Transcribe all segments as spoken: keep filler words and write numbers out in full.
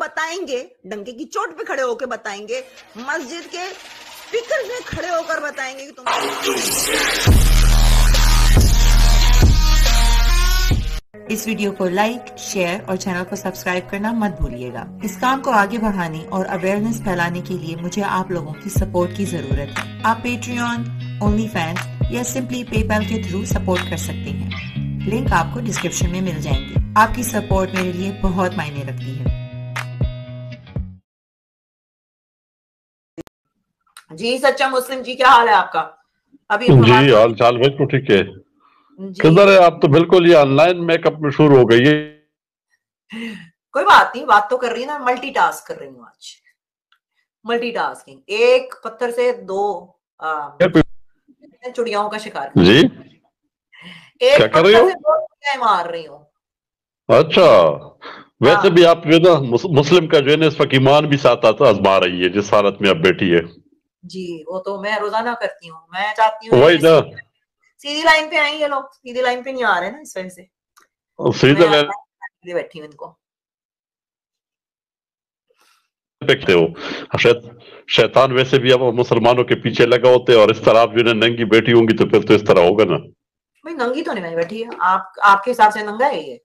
बताएंगे, डंके की चोट पे खड़े होकर बताएंगे, मस्जिद के स्पीकर में खड़े होकर बताएंगे कि तुम। इस वीडियो को लाइक, शेयर और चैनल को सब्सक्राइब करना मत भूलिएगा। इस काम को आगे बढ़ाने और अवेयरनेस फैलाने के लिए मुझे आप लोगों की सपोर्ट की जरूरत है। आप पेट्रियन, ओनली फैंस या सिंपली पेपैल के थ्रू सपोर्ट कर सकते हैं। लिंक आपको डिस्क्रिप्शन में मिल जाएंगे। आपकी सपोर्ट मेरे लिए बहुत मायने रखती है। जी सच्चा मुस्लिम जी, क्या हाल है आपका? अभी जी हाल चाल बिल्कुल ठीक है। किधर है आप? तो बिल्कुल ये ऑनलाइन मेकअप में शुरू हो गई है। कोई बात नहीं, बात तो कर रही है ना। मल्टीटास्क कर रही हूँ आज, मल्टीटास्किंग। एक पत्थर से दो चुड़ियाओं का शिकार कर जी। एक क्या कर रही हो? दो चुड़िया मार रही हूँ। अच्छा, वैसे भी आप ना मुस्लिम का जो है इस वक्त ईमान भी साथ आता आजमा रही है जिस हालत में आप बैठी है जी। वो तो मैं रोजाना करती हूँ। मैं चाहती हूँ वही ना, सीधी लाइन पे आई ये लोग, सीधी लाइन पे नहीं आ रहे ना, इस वजह से सीधी लाइन बैठी हूँ इनको। देखते हो शैतान वैसे भी अब मुसलमानों के पीछे लगा होते और इस तरह आप जो है नंगी बैठी होंगी तो फिर तो इस तरह होगा ना। भाई नंगी तो नहीं मैं बैठी है। आप आपके हिसाब से नंगा है ये?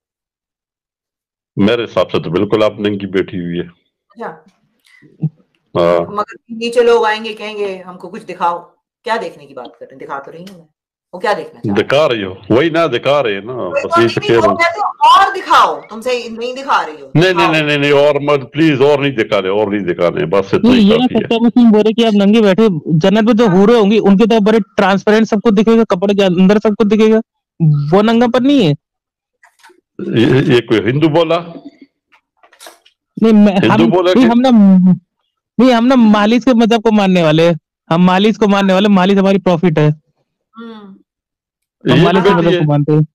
मेरे हिसाब से तो बिल्कुल आप नंगी बैठी हुई है। अच्छा, मगर नीचे लोग आएंगे कहेंगे हमको कुछ दिखाओ। क्या देखने की बात कर रहे हैं? दिखा तो रही हूँ मैं। वो क्या देखना दिखा रही हो? वही ना, दिखा रहे ना बस ये और दिखाओ। तुमसे नहीं दिखा रही हो? नहीं नहीं नहीं नहीं और मत प्लीज, और नहीं दिखा रहे, और नहीं दिखा रहे, बस इतना ही काफी है। मुस्लिम बोल रहे कि आप नंगे बैठे, जन्नत में जो हूरें होंगी उनके तो बड़े ट्रांसपेरेंट सबको दिखेगा, कपड़े के अंदर सबको दिखेगा, वो नंगापन नहीं है। ये, ये कोई हिंदू बोला? नहीं मैं, हिंदू हम, बोला नहीं, हम ना नहीं हम ना मालिक के मजहब को मानने वाले, हम मालिक को मानने वाले। मालिक हमारी प्रॉफिट है, हम मालिक के मजहब को मानते हैं।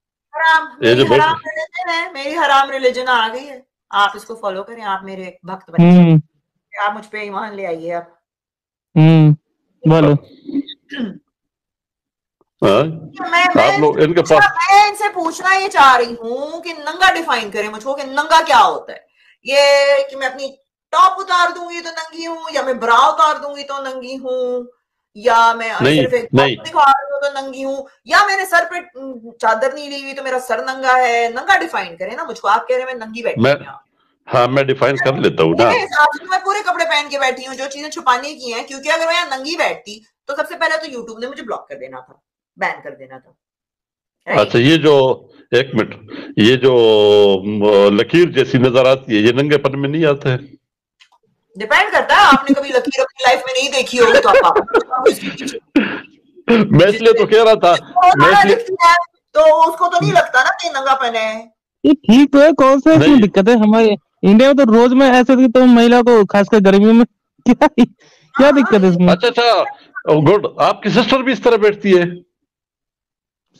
मेरी हराम रिलीजन आ गई है, आप इसको फॉलो करें। आप मेरे भक्त बने, आप मुझ पे ईमान ले आइए। आप बोलो आ? मैं, मैं, लो, इनके पास... मैं इनसे पूछना ये चाह रही हूँ कि नंगा डिफाइन करें मुझको कि नंगा क्या होता है। ये कि मैं अपनी टॉप उतार दूंगी तो नंगी हूँ, या मैं ब्रा उतार दूंगी तो नंगी हूँ, या मैं सिर्फ एक टॉप दिखा रही हूँ तो नंगी हूँ, या मैंने सर पे चादर नहीं ली हुई तो मेरा सर नंगा है। नंगा डिफाइन करें ना मुझको। आप कह रहे हैं मैं नंगी बैठी हूँ। हाँ मैं डिफाइन कर लेता हूँ ना। मैं पूरे कपड़े पहन के बैठी हूँ, जो चीजें छुपाने की है, क्योंकि अगर मैं यहाँ नंगी बैठती तो सबसे पहले तो यूट्यूब ने मुझे ब्लॉक कर देना था, बैन कर देना था। अच्छा, ये जो एक मिनट, ये जो लकीर जैसी नजर आती है ये नंगेपन में नहीं आता है? डिपेंड करता है। आपने कभी लकीर अपनी लाइफ में नहीं देखी होगी तो आप मैं इसलिए तो कह रहा था, मैं तो उसको तो नहीं लगता ना कि नंगापन है। ये ठीक है, कौन सा इसमें दिक्कत है? हमारे इंडिया में तो रोज में ऐसे तो महिला को खासकर गर्मियों में क्या क्या दिक्कत है इसमें? अच्छा अच्छा गुड। आपकी सिस्टर भी इस तरह बैठती है?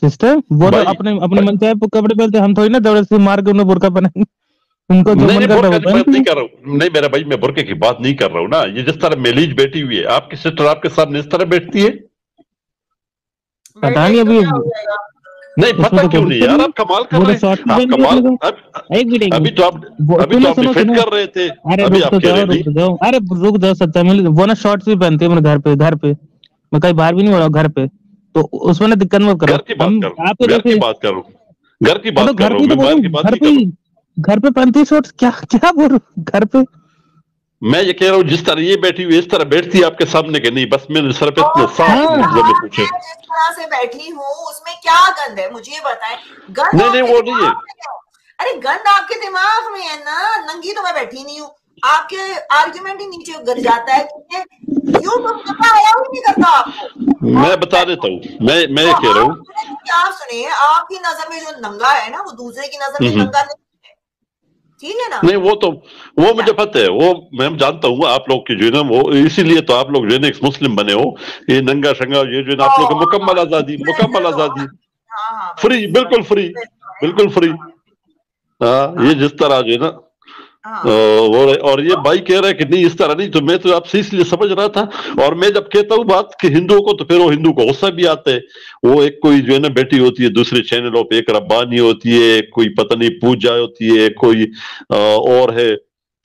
सिस्टर वो तो अपने अपने मन चाहे कपड़े पहनते, हम थोड़ी ना जबरदस्ती मार के उन्हें बुर्का पहनाएंगे उनको। नहीं, नहीं, बुर्का की बात नहीं कर रहा हूँ। नहीं मेरा भाई, मैं बुर्के की बात नहीं कर रहा हूँ ना। ये जिस तरह मेलीज बैठी हुई है आपकी सिस्टर, आपके सामने इस तरह बैठती है? पता नहीं अभी, नहीं पता क्यों नहीं यार। आप कमाल कर रहे हैं, आप कमाल। अभी तो आप अभी तो आप डिफेंड कर रहे थे, अभी आप कह रहे थे। अरे रुक जाओ सच्चा, वो ना शॉर्ट्स भी पहनते हैं घर पे। घर पे मैं कहीं बाहर भी नहीं हो रहा, घर पे तो उसमें ना दिक्कत मत करो। घर की बात घर की बात करो घर की बात करो घर पे घर पे पहनती शॉर्ट्स। क्या क्या बोल घर पे? मैं ये कह रहा हूँ जिस तरह ये बैठी हुई इस तरह बैठती है आपके सामने के नहीं। बस मैंने सर पे इतने साफ पूछे जिस तरह से बैठी हूँ उसमें क्या गंद है मुझे बताएं। गंद नहीं, वो नहीं है। अरे गंद आपके दिमाग में है ना। नंगी तो मैं बैठी नहीं हूँ। आपके आर्गुमेंट ही नीचे गिर जाता है कि यू नहीं करता आपको। मैं बता देता हूँ, मैं मैं तो कह रहा हूँ आप सुनिए। आपकी नजर में जो नंगा है ना वो दूसरे की नजर में नंगा नहीं है, ठीक है ना? नहीं वो तो वो मुझे पता है, वो मैं जानता हूँ। आप लोग की जो है ना वो इसीलिए तो आप लोग जो है ना मुस्लिम बने हो। ये नंगा शंगा ये जो है ना आप लोग को मुकम्मल आजादी, मुकम्मल आजादी, फ्री, बिल्कुल फ्री, बिल्कुल फ्री। हाँ ये जिस तरह जो है ना और, और ये भाई कह रहा है कि नहीं इस तरह नहीं। तो मैं तो आपसे इसलिए समझ रहा था। और मैं जब कहता हूँ बात कि हिंदुओं को तो फिर वो हिंदू को गुस्सा भी आता है। वो एक कोई जो है ना बेटी होती है दूसरे चैनलों पे, एक रब्बानी होती है, कोई पता नहीं पूजा होती है, कोई और है,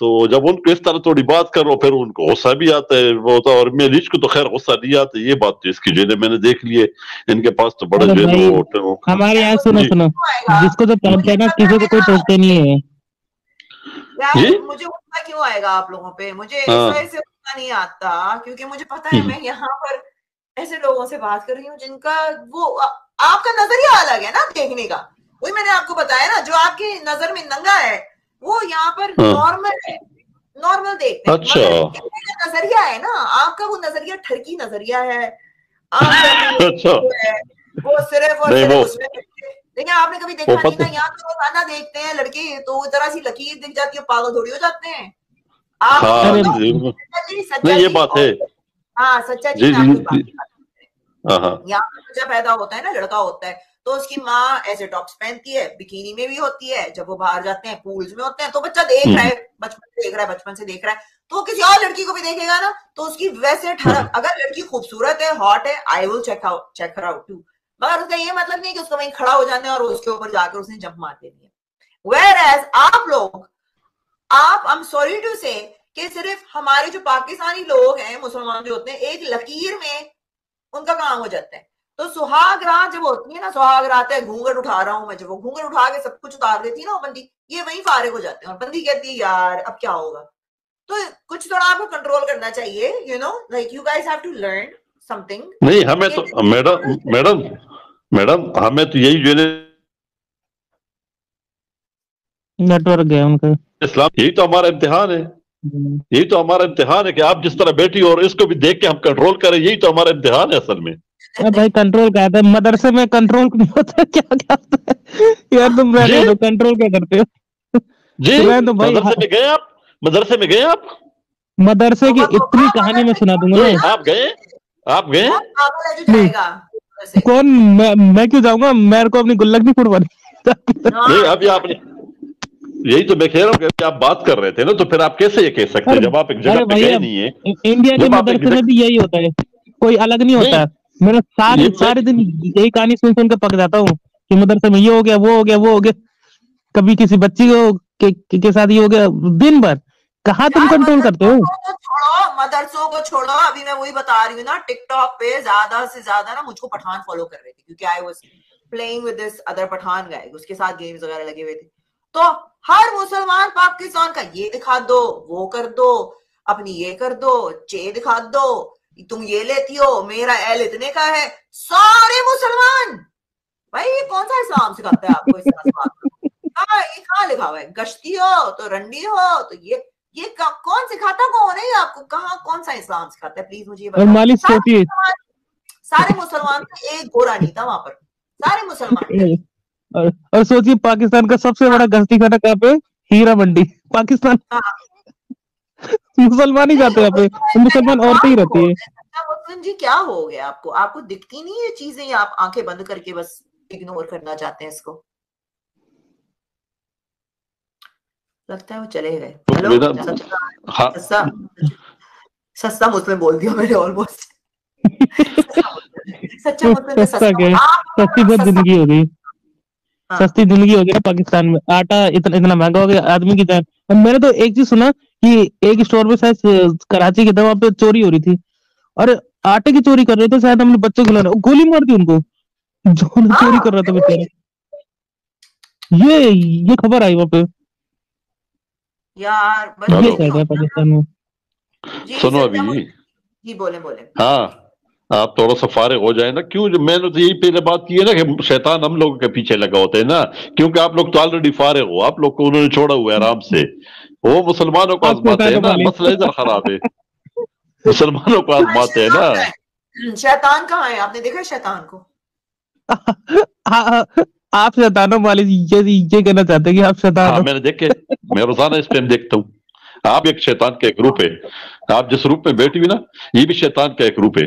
तो जब उनको इस तरह थोड़ी बात करो फिर उनको गुस्सा भी आता है वो तो, और मेरी को तो खैर गुस्सा नहीं आता। ये बात तो इसकी जेल मैंने देख ली है, इनके पास तो बड़ा जेल हो हमारे यहाँ। सुनो सुनो जिसको तो पहनते है ना किसी को कोई टोकते नहीं है। यार मुझे गुस्सा क्यों आएगा आप लोगों पे? मुझे ऐसे गुस्सा नहीं आता क्योंकि मुझे पता है मैं यहाँ पर ऐसे लोगों से बात कर रही हूँ जिनका वो आपका नजरिया अलग है ना देखने का। वही मैंने आपको बताया ना, जो आपकी नजर में नंगा है वो यहाँ पर नॉर्मल है, नॉर्मल देखते हैं। अच्छा नजरिया है ना आपका, वो नजरिया ठरकी नजरिया है। अच्छा वो सिर्फ और सिर्फ उसमें देखिए, आपने कभी देखा नहीं ना, यहाँ तो रोजाना देखते हैं लड़के तो जरा सी लकीर दिख जाती है पागल थोड़ी हो जाते हैं आप। ये बात है हाँ सच्चा जी यहाँ पर बच्चा पैदा होता है ना, लड़का होता है तो उसकी माँ ऐसे टॉप्स पहनती है, बिकिनी में भी होती है। जब वो बाहर जाते हैं पूल्स में होते हैं तो बच्चा देख रहा है, बचपन से देख रहा है, बचपन से देख रहा है तो किसी और लड़की को भी देखेगा ना तो उसकी वैसे ठरक। अगर लड़की खूबसूरत है, हॉट है, I will check out check her out too, मगर उसका ये मतलब नहीं कि उसको वहीं खड़ा हो जाने और उसके ऊपर जाकर उसने जंप मार देनी है। वेयर एज आप लोग, आप आई एम सॉरी टू से कि सिर्फ हमारे जो पाकिस्तानी लोग हैं, मुसलमान जो होते हैं, एक लकीर में उनका काम हो जाता है। तो सुहाग रात जब होती है ना, सुहाग रात है घूंघट उठा रहा हूं मैं, जब वो घूंघट उठा के सब कुछ उतार देती है ना वो बंदी, ये वहीं फारिग हो जाते हैं और बंदी कहती है यार अब क्या होगा। तो कुछ थोड़ा आपको कंट्रोल करना चाहिए, you know like you guys have to learn something. नहीं हमें तो मैडम मैडम मैडम हमें तो यही जो नेटवर्क है उनका इस्लाम, यही तो हमारा इम्तिहान है, यही तो हमारा इम्तिहान है कि आप जिस तरह बैठी हो और इसको भी देख के हम कंट्रोल करें, यही तो हमारा इम्तिहान है असल में। भाई कंट्रोल क्या था, मदरसे में कंट्रोल नहीं होता क्या क्या होता है यार, तुम रहने दो, कंट्रोल क्या करते हो जी। तो भाई मदरसे में गए आप, मदरसे में गए आप, मदरसे की इतनी कहानी में सुना दूंगा। आप गए, आप गए? कौन मैं, मैं क्यों जाऊंगा, मेरे को अपनी गुल्लक नहीं कुर्बानी। अभी आपने यही तो मैं कह रहा हूँ, आप बात कर रहे थे ना तो फिर आप कैसे ये कह सकते हैं जब आप एक जगह पे गए नहीं है। इंडिया के मदरसे में भी यही होता है, कोई अलग नहीं होता है। मेरा सारे सारे दिन यही कहानी सुन सुन कर पक जाता हूँ कि मदरसे में ये हो गया, वो हो गया, वो हो गया, कभी किसी बच्ची को के, के, के साथ ये हो गया दिन भर। कहाँ तुम कंट्रोल करते हो? मदरसों को छोड़ो, अभी मैं वही बता रही हूँ ना, टिकटॉक पे ज्यादा से ज्यादा ना मुझको पठान फॉलो कर रहे थे क्योंकि I was playing with this other Pathan guy, उसके साथ गेम्स वगैरह लगे हुए थे। तो हर मुसलमान पाकिस्तान का ये दिखा दो, वो कर दो, अपनी ये कर दो, चे दिखा दो, तुम ये लेती हो, मेरा एल इतने का है, सारे मुसलमान। भाई ये कौन सा इस्लाम सिखाता है आपको? ये कहाँ लिखा हुआ है? गश्ती हो तो रंडी हो तो ये ये कौन सिखाता, कौन है आपको? कहाँ कौन सा इस्लाम सिखाता है? प्लीज मुझे ये बताओ। सारे, सारे मुसलमान का एक गोरा नहीं था वहां पर, सारे मुसलमान। और, और सोचिए पाकिस्तान का सबसे बड़ा गश्ती खाना कहाँ पे? हीरा मंडी, पाकिस्तान। मुसलमान ही जाते हैं यहाँ पे, मुसलमान औरतें ही रहती है। मुस्लिम जी क्या हो गया आपको? आपको दिखती नहीं है चीजें, आप आंखें बंद करके बस इग्नोर करना चाहते हैं इसको। लगता है वो चले गए। हेलो, सस्ता मुस्लिम बोल दिया मैंने ऑलमोस्ट। सच्चा मुस्लिम सस्ता बहुत जिंदगी हो गई, सस्ती जिंदगी हो गई ना पाकिस्तान में। आटा इतना इतना महंगा हो गया, आदमी की जान। मैंने तो एक चीज सुना कि एक स्टोर में शायद कराची की तरफ पे चोरी हो रही थी और आटे की चोरी कर रहे थे शायद, हमने बच्चों को गोली मार दी उनको जो चोरी कर रहा था बेचारा। ये ये खबर आई वहां पे यार, पाकिस्तान में। सुनो अभी जी, बोले बोले हाँ, आप थोड़ा सा फारिग हो जाए ना। क्यों? मैंने तो यही पहले बात की है ना कि शैतान हम लोगों के पीछे लगा होता है ना, क्योंकि आप लोग तो ऑलरेडी फारिग हो, आप लोग को उन्होंने छोड़ा हुआ है आराम से। वो मुसलमानों को आजमाते हैं ना, मसला इधर खराब है, मुसलमानों को आजमाते हैं ना। शैतान कहाँ है? आपने देखा शैतान को? आप शैतानों वाले ये ये कहना चाहते हैं कि आप शैतान? मैंने देखे, मैं रोजाना इस टाइम देखता हूँ। आप एक शैतान का एक रूप है, आप जिस रूप में बैठी हुई ना, ये भी शैतान का एक रूप है।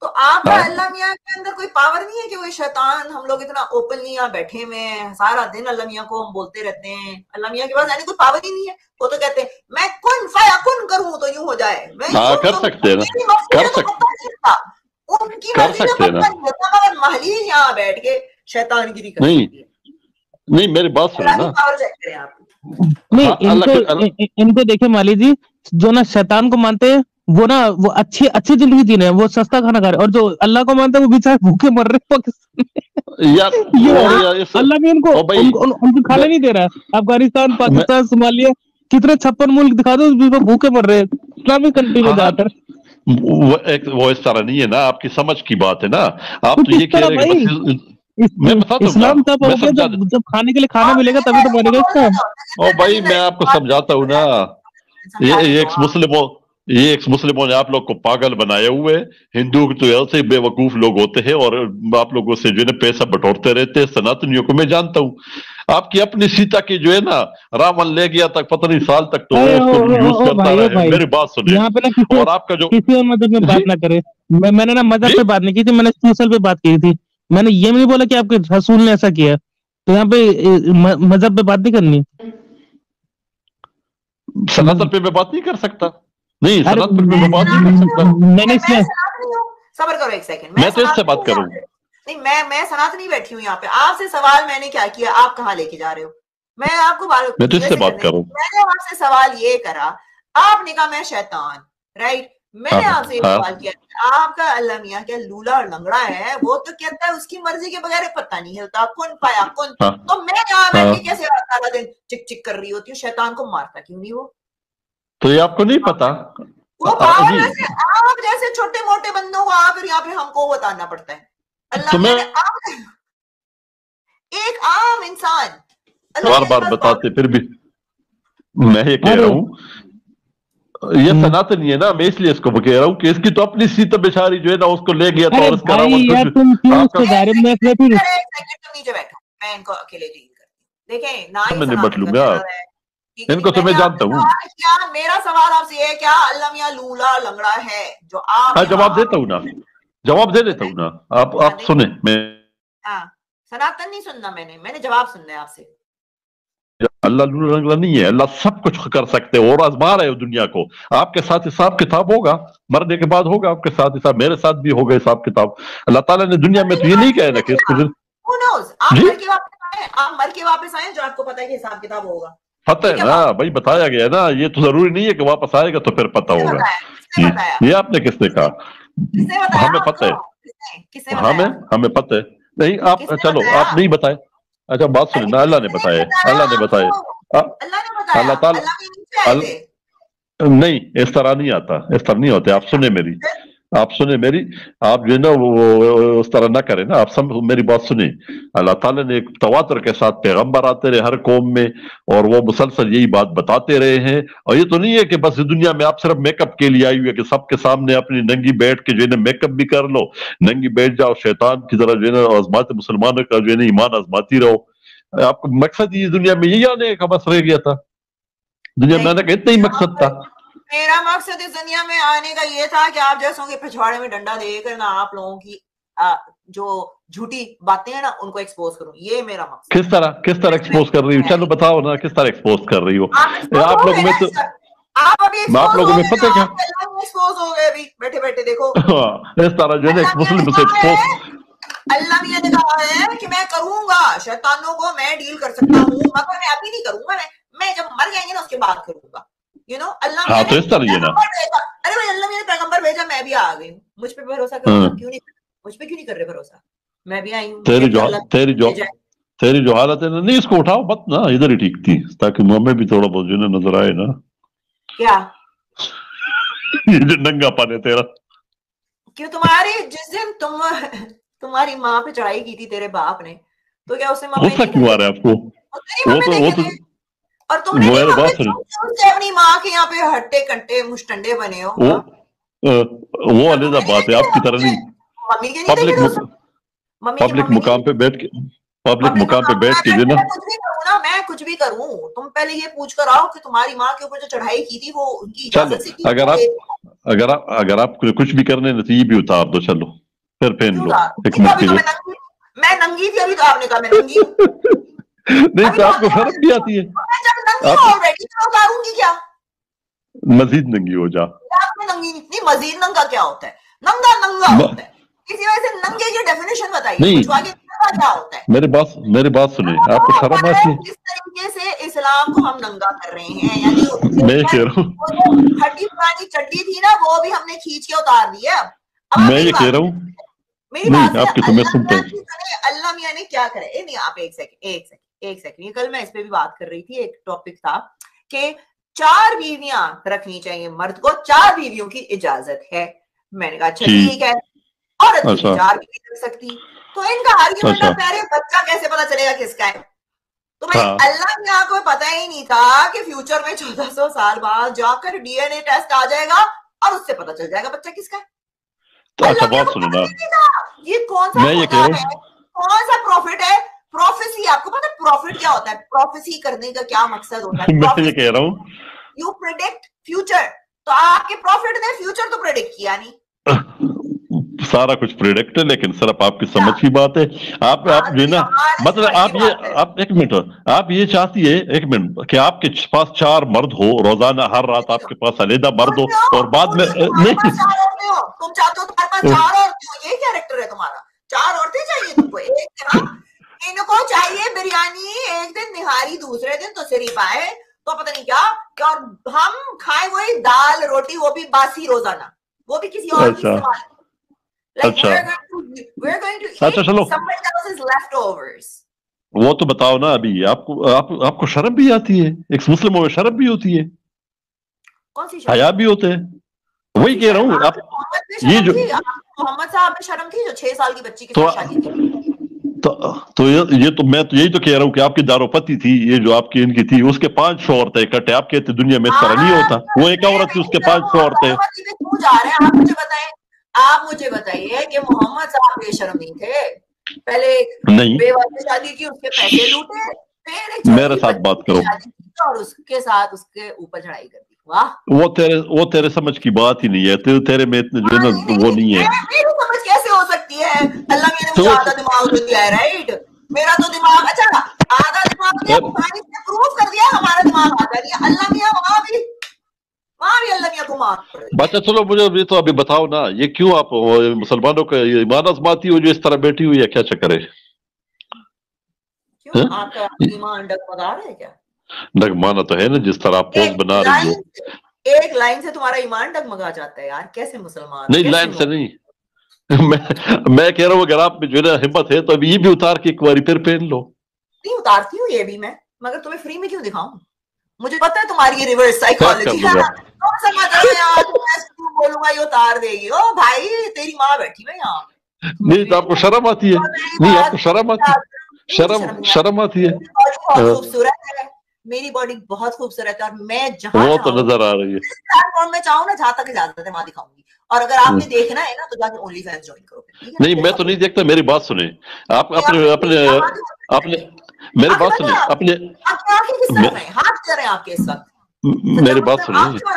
तो आप अल्लाह मियां के अंदर कोई पावर नहीं है कि वो शैतान, हम लोग इतना ओपनली यहाँ बैठे हुए हैं सारा दिन, अल्लाह मियां को हम बोलते रहते हैं, अल्लाह मियां के पास यानी कोई पावर ही नहीं है। वो तो कहते हैं मैं कुन फाया कुन करूं तो यूं हो जाए। मैं हाँ, कर सकते हैं ना, कर सकते हैं ना, मगर माली यहाँ बैठ के शैतानगिरी कर। नहीं नहीं, मेरी बात सुनो ना, नहीं इनको इनको देखे माली जी जो ना शैतान को मानते हैं वो ना वो अच्छी अच्छी जिंदगी जी रहे हैं, वो सस्ता खाना खा रहे हैं, और जो अल्लाह को मानते हैं वो बेचारे भूखे मर रहे हैं पाकिस्तान में। अल्लाह भी उनको उनको खाना नहीं दे रहा है। अफगानिस्तान, पाकिस्तान, सोमालिया, कितने छप्पन मुल्क दिखा दो भूखे मर रहे हैं इस्लामिक कंट्री में जाकर। एक वो इस तरह नहीं है ना, आपकी समझ की बात है ना। आप तो ये कह रहे हैं मैं बता दूं इस्लाम तब होगा जब जब खाने के लिए खाना मिलेगा तभी तो बनेगा इसका। ओ भाई मैं आपको समझाता हूँ ना, ये ये एक मुस्लिमों ये एक मुस्लिमों ने आप लोग को पागल बनाए हुए, हिंदू तो ऐसे बेवकूफ लोग होते हैं और आप लोगों से जो है ना पैसा बटोरते रहते हैं। सनातनियों को मैं जानता हूँ, आपकी अपनी सीता की जो है ना रावण ले गया तक पता नहीं साल तक तो यूज करता रहे। मेरी बात सुनिए यहाँ पे ना किसी और आपका जो किसी और मजहब में बात ना करे। मैंने ना मजहब पे बात नहीं की थी, मैंने सोशल पे बात की थी। मैंने ये भी नहीं बोला कि आपके रसूल ने ऐसा किया, तो यहाँ पे मजहब पे बात नहीं करनी। सनातन पे मैं बात नहीं कर सकता, नहीं सनातन पे मैं बात नहीं कर सकता। मैंने इसमें सब्र करो एक सेकंड, मैं तो इससे बात करूंगा। नहीं मैं मैं सनातनी बैठी हूँ यहाँ पे, आपसे सवाल मैंने क्या किया, आप कहाँ लेके जा रहे हो? मैं आपको मैं तो इससे बात करूँ। मैंने आपसे सवाल ये करा, आपने कहा मैं शैतान, राइट? मैंने आपसे सवाल किया आपका अल्लाह मियां क्या लूला और लंगड़ा है? वो तो कहता है उसकी मर्जी के बगैर पता नहीं हिलता, कौन पाया कौन। तो मैं यहाँ बैठ के कैसे सारा दिन चिक चिक कर रही होती हूँ, शैतान को मारता क्यों नहीं वो? तो ये आपको नहीं पता, वो पावर जैसे आप जैसे छोटे मोटे बंदों को आप यहाँ पे हमको बताना पड़ता है। अल्लाह एक आम इंसान बार बार बताते फिर भी मैं ये कह रहा हूँ ये सनातन है ना, मैं इसलिए इसको कह रहा हूँ कि इसकी तो अपनी सीता बेचारी जो है ना उसको ले गया था और इसका यार तुम उसके बारे में मैं फिर नीचे बैठो, मैं इनको अकेले डील करती हूं। देखें ना मैंने बट लूंगा इनको, तो मैं जानता हूँ। मेरा सवाल आपसे ये है क्या अल्लाह मियां लूला लंगड़ा है? जो आप जवाब देता हूँ ना, जवाब दे देता हूँ ना, आप आप सुने। मैं सनातन नहीं सुनना, मैंने मैंने जवाब सुनना है आपसे। अल्लाह लूला रंगला नहीं है, अल्लाह सब कुछ कर सकते हो और आजमा रहे हो दुनिया को। आपके साथ हिसाब किताब होगा, मरने के बाद होगा आपके साथ हिसाब, मेरे साथ भी होगा हिसाब किताब। अल्लाह ताला ने दुनिया में तो ये नहीं कहा ना कि इसको आप मर के वापस आए जो आपको पता है कि हिसाब किताब होगा, पता है ना भाई, बताया गया ना। ये तो जरूरी नहीं है कि वापस आएगा तो फिर पता होगा। ये आपने किसने कहा? हमें पता है, हमें हमें पता है। नहीं आप चलो आप नहीं बताए। अच्छा बात सुनिए ना, अल्लाह ने बताया, अल्लाह ने बताया, अल्लाह ताला नहीं इस तरह नहीं आता, इस तरह नहीं होते। आप सुने मेरी, आप सुने मेरी, आप जो है ना वो उस तरह ना करें ना, आप सब मेरी बात सुने। अल्लाह ताला ने एक तवातर के साथ पैगम्बर आते रहे हर कौम में और वो मुसलसल यही बात बताते रहे हैं। और ये तो नहीं है कि बस दुनिया में आप सिर्फ मेकअप के लिए आई हुई है कि सबके सामने अपनी नंगी बैठ के जो है ना मेकअप भी कर लो, नंगी बैठ जाओ, शैतान की तरह जो है ना आजमाते, मुसलमानों का जो है ना ईमान आजमाती रहो। आपका मकसद ये दुनिया में यही आने का बस रह गया था, दुनिया में आने का इतना ही मकसद था। मेरा मकसद इस दुनिया में आने का ये था कि आप जैसों के पिछवाड़े में डंडा देकर ना आप लोगों की आ, जो झूठी बातें हैं ना उनको एक्सपोज करूं, ये मेरा मकसद। किस तरह किस तरह एक्सपोज कर रही हो? चलो बताओ ना किस तरह एक्सपोज कर रही हो आप लोगों में? तो आप अभी आप लोगों में पता क्या एक्सपोज हो गए अभी बैठे बैठे, देखो इस तरह जो है मुस्लिम से एक्सपोज। अल्लाह मियां ने कहा है कि मैं करूंगा शैतानों को, मैं डील कर सकता हूँ मगर मैं अभी नहीं करूंगा, मैं जब मर जाएंगे ना उसके बाद करूंगा। You know, अल्लाह हाँ तो इस तरह ये ना, अरे भाई अल्लाह मेरे पैगंबर भेजा, मैं भी आ गई हूँ, मुझ पे भरोसा कर क्यों नहीं, मुझ पे क्यों नहीं कर रहे भरोसा, मैं भी आई हूँ। तेरी जो तेरी जो तेरी जो हालत है ना, नहीं इसको उठाओ मत ना, इधर ही ठीक थी ताकि हमें भी थोड़ा बहुत जो है नजर आए ना। क्या ये जो नंगा पाने तेरा क्यों? तुम्हारी जिस दिन तुम तुम्हारी माँ पे चढ़ाई की थी तेरे बाप ने, तो क्या उसने गुस्सा क्यों आ रहा है आपको? वो तो वो तो और तुमने अपनी माँ के यहाँ पे हट्टे कंटे मुस्टंडे बने हो, वो वो अलग बात है। आपकी तरह नहीं, पब्लिक पब्लिक मुकाम पे बैठ के पब्लिक मुकाम पे बैठ के ना कुछ भी करूँ ना, मैं कुछ भी करूँ। तुम पहले ये पूछ कर आओ कि तुम्हारी माँ के ऊपर जो चढ़ाई की थी वो उनकी इजाजत से की? अगर आप अगर आप अगर आप कुछ भी करने ना तो ये भी उतार दो, चलो फिर पहन लो। मैं नंगी थी अभी तो आपने कहा मैं नंगी नहीं तो आपको फर्क भी आती है, मजीद नंगी हो जा। नंगी नहीं, मजीद नंगा क्या होता है? नंगा नंगा होता है, इसी वजह से नंगे की डेफिनेशन बताइए। फायदा होता है। मेरी बात मेरी बात सुनिए, आपको शर्म आती है किस तरीके से इस्लाम को हम नंगा कर रहे हैं। यानी मैं कह रहा हूँ हड्डी पुरानी चड्डी थी ना, वो भी हमने खींच के उतार दी है। मैं ये कह रहा हूँ अल्लाह मियाँ ने क्या करे। ए, नहीं आप एक सेकंड एक सेकंड एक सेकंड कल मैं इस पे भी बात कर रही थी। एक टॉपिक था कि चार बीवियां रखनी चाहिए मर्द को, चार बीवियों की इजाजत है। मैंने कहा अच्छा ठीक है, औरत अच्छा। चार बीवी रख सकती। तो इनका आर्ग्यूमेंट था अरे बच्चा कैसे पता चलेगा किसका है। तो भाई अल्लाह मियाँ को पता ही नहीं था कि फ्यूचर में चौदह सौ साल बाद जाकर डीएनए टेस्ट आ जाएगा और उससे पता चल जाएगा बच्चा किसका है। तो अच्छा बात सुनना, ये कौन सा मैं कह रहा हूँ कौन सा प्रॉफिट है। प्रोफेसी आपको पता है प्रॉफिट क्या होता है, प्रोफेसी करने का क्या मकसद होता है। मैं ये कह रहा हूँ यू प्रेडिक्ट फ्यूचर, तो आपके प्रॉफिट ने फ्यूचर तो प्रेडिक्ट किया नहीं, सारा कुछ प्रेडिक्ट है। लेकिन सिर्फ आपकी समझ की बात है। आप आप जो ना मतलब आप ये आप एक मिनट आप ये चाहती है एक मिनट कि आपके पास चार मर्द हो रोजाना, हर रात आपके पास अलहदा मर्द हो और बाद में नहीं तुम चाहते हो तुम्हारे पास चार औरतें हो। ये कैरेक्टर है तुम्हारा, चार औरतें चाहिए तुमको। एक इनको चाहिए बिरयानी एक दिन, निहारी दूसरे दिन, तो सिर्फ आए तो पता नहीं क्या क्या। और हम खाए वही दाल रोटी, वो भी बासी रोजाना, वो भी किसी और की इस्तेमाल। अच्छा चलो वो तो बताओ ना। अभी आपको आप, आपको शर्म भी आती है, एक मुस्लिमों में शर्म भी होती है, कौन सी हया भी होते हैं। वही कह रहा हूँ आप ये जो मोहम्मद साहब में शर्म थी जो छह साल की बच्ची की शादी थी। तो तो ये, ये तो मैं तो यही तो कह रहा हूँ कि आपकी दारोपति थी, ये जो आपकी इनकी थी, उसके पांच सौ औरतें इकट्ठे। आप कहते दुनिया में इस तरह नहीं होता। वो एक औरत थी, उसके पांच सौ औरतें। आप मुझे बताए आप मुझे बताइए कि मोहम्मद साहब बेशर्म नहीं थे? पहले बेवा की शादी की, उसके पैसे लूटे, मेरे साथ बात करो, और उसके साथ उसके ऊपर चढ़ाई कर दी। वाह वो तेरे वो तेरे समझ की बात ही नहीं है। ते, तेरे में इतने जो है ना वो नहीं है। मेरी समझ कैसे हो सकती है? अल्लाह मेरे मुझे आधा दिमाग दे दिया है, राइट? मेरा तो दिमाग अच्छा आधा दिमाग ने प्रूव कर दिया, हमारा दिमाग आधा नहीं। अल्लाह मियाँ वहाँ भी वहाँ भी अल्लाह मियाँ को माफ कर। अच्छा चलो मुझे ये तो अभी बताओ ना, ये क्यों आप मुसलमानों का ईमान आजमाती हो जो इस तरह बैठी हुई है? क्या चक्कर है आपका? ईमान डगमगा रहा है क्या? डगमाना तो है ना, जिस तरह आप पोस्ट बना रही हो। एक लाइन से तुम्हारा ईमान डगमगा जाता है यार, कैसे मुसलमान? नहीं लाइन से नहीं, मैं मैं कह रहा हूँ अगर आप में जो ना हिम्मत है तो अभी ये भी उतार के एक बार फिर पहन लो। नहीं उतारती हूँ ये भी मैं, मगर तुम्हें फ्री में क्यों दिखाऊं? मुझे पता है तुम्हारी ये रिवर्स साइकोलॉजी है। कौन सा मतलब यार तुम बोलूंगा ये उतार देगी? ओ भाई तेरी माँ बैठी है यहाँ। नहीं तो आपको शर्म आती है? नहीं आपको शर्म आती है? शर्म शर्म आती है? खूबसूरत है मेरी बॉडी, बहुत खूबसूरत है और मैं जहाँ वो तो नजर आ रही है प्लेटफॉर्म में चाहूँ ना, जहाँ तक इजाजत है वहां दिखाऊंगी। और अगर आपने देखना है ना तो जाके ओनली फैंस ज्वाइन करो। नहीं, नहीं मैं तो नहीं देखता। मेरी बात सुने आप, अपने अपने अपने मेरी बात सुने अपने हाथ चल रहे हैं आपके इस वक्त। मेरी बात सुने हाथ चल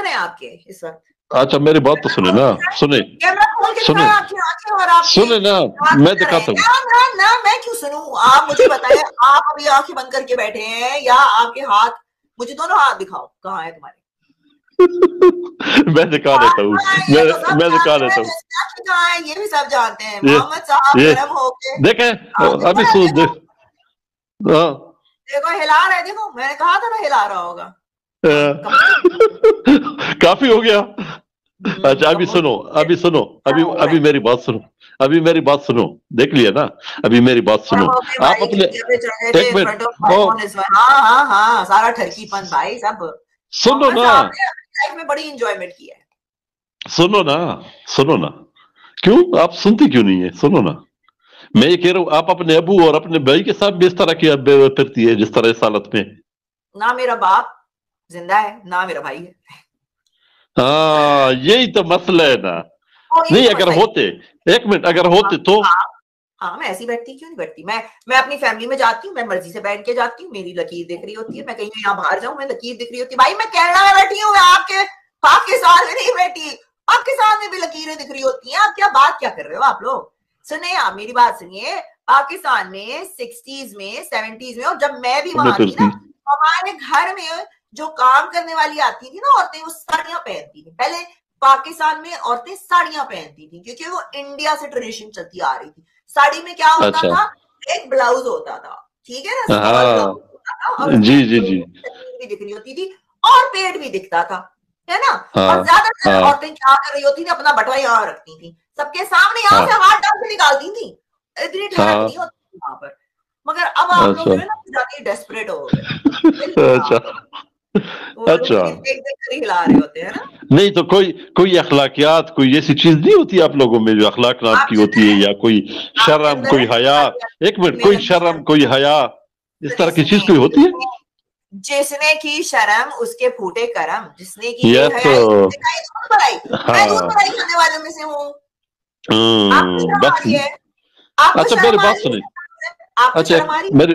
रहे हैं आपके इस वक्त। अच्छा मेरी बात तो सुने ना, सुने सुने सुने ना, मैं दिखाता हूँ ना ना मैं क्यों सुनूं? आप मुझे बताएं, आप अभी आंखें बंद करके बैठे हैं या आपके हाथ? मुझे दोनों हाथ दिखाओ, कहाँ है तुम्हारे? मैं दिखा देता हूँ, मैं मैं दिखा देता हूँ। कहाँ है ये भी सब जानते हैं। मोहम्मद साहब गर्म हो के देखे अभी सोच देखो हिला रहे, देखो मैंने कहा था ना हिला रहा होगा। काफी हो गया। अच्छा अभी सुनो अभी सुनो अभी अभी मेरी बात सुनो अभी मेरी बात सुनो देख लिया ना, अभी मेरी बात सुनो। आप अपने एक मिनट सारा ठरकीपन भाई सब सुनो ना, लाइफ में बड़ी एंजॉयमेंट की है। सुनो ना सुनो ना क्यों आप सुनती क्यों नहीं है? सुनो ना मैं ये कह रहा हूँ, आप अपने अबू और अपने भाई के साथ भी इस तरह की फिरती है जिस तरह इस हालत में? ना मेरा बाप जिंदा है ना मेरा भाई है। हाँ यही तो मसला है ना। नहीं अगर होते एक मिनट अगर होते तो हाँ मैं ऐसी बैठती क्यों नहीं बैठती? मैं मैं अपनी फैमिली में जाती हूँ, मैं मर्जी से बैठ के जाती हूँ, मेरी लकीर दिख रही होती है। मैं कहीं यहाँ बाहर जाऊँ मैं लकीर दिख रही होती है। भाई मैं कैनेडा में बैठी हूँ, आपके पाकिस्तान में नहीं बैठी, पाकिस्तान में भी लकीरें दिख रही होती है। आप क्या बात क्या कर रहे हो आप लोग? सुनिए आप मेरी बात सुनिए, पाकिस्तान में सिक्सटीज में सेवेंटीज में और जब मैं भी वहां थी ना, हमारे घर में जो काम करने वाली आती थी ना औरतें, वो साड़ियां पहनती थी। पहले पाकिस्तान में औरतें साड़ियां पहनती थी क्योंकि वो इंडिया से ट्रेडिशन चलती आ रही थी। साड़ी में क्या होता अच्छा। था, एक ब्लाउज होता था, ठीक है ना, होता था, और जी जी जी भी दिखनी होती थी और पेट भी दिखता था, है ना। और ज्यादातर औरतें क्या कर रही होती थी, अपना बटवा यहाँ रखती थी सबके सामने, यहाँ से हाथ डाल के निकालती थी, इतनी ठंडक नहीं होती थी वहां पर। मगर अब आप लोग ज्यादा डेस्परेट हो गए, अच्छा देख देख कर हिला रहे होते हैं ना। नहीं तो कोई कोई अखलाकियात, कोई ऐसी चीज नहीं होती आप लोगों में जो अखलाक नाम की होती है, या कोई शर्म, कोई हया, एक मिनट, कोई शर्म कोई हया, इस तरह की चीज कोई होती है? जिसने की शर्म उसके फूटे करम, जिसने की खाने वालों में से हूँ। अच्छा मेरी बात सुने, अच्छा मेरी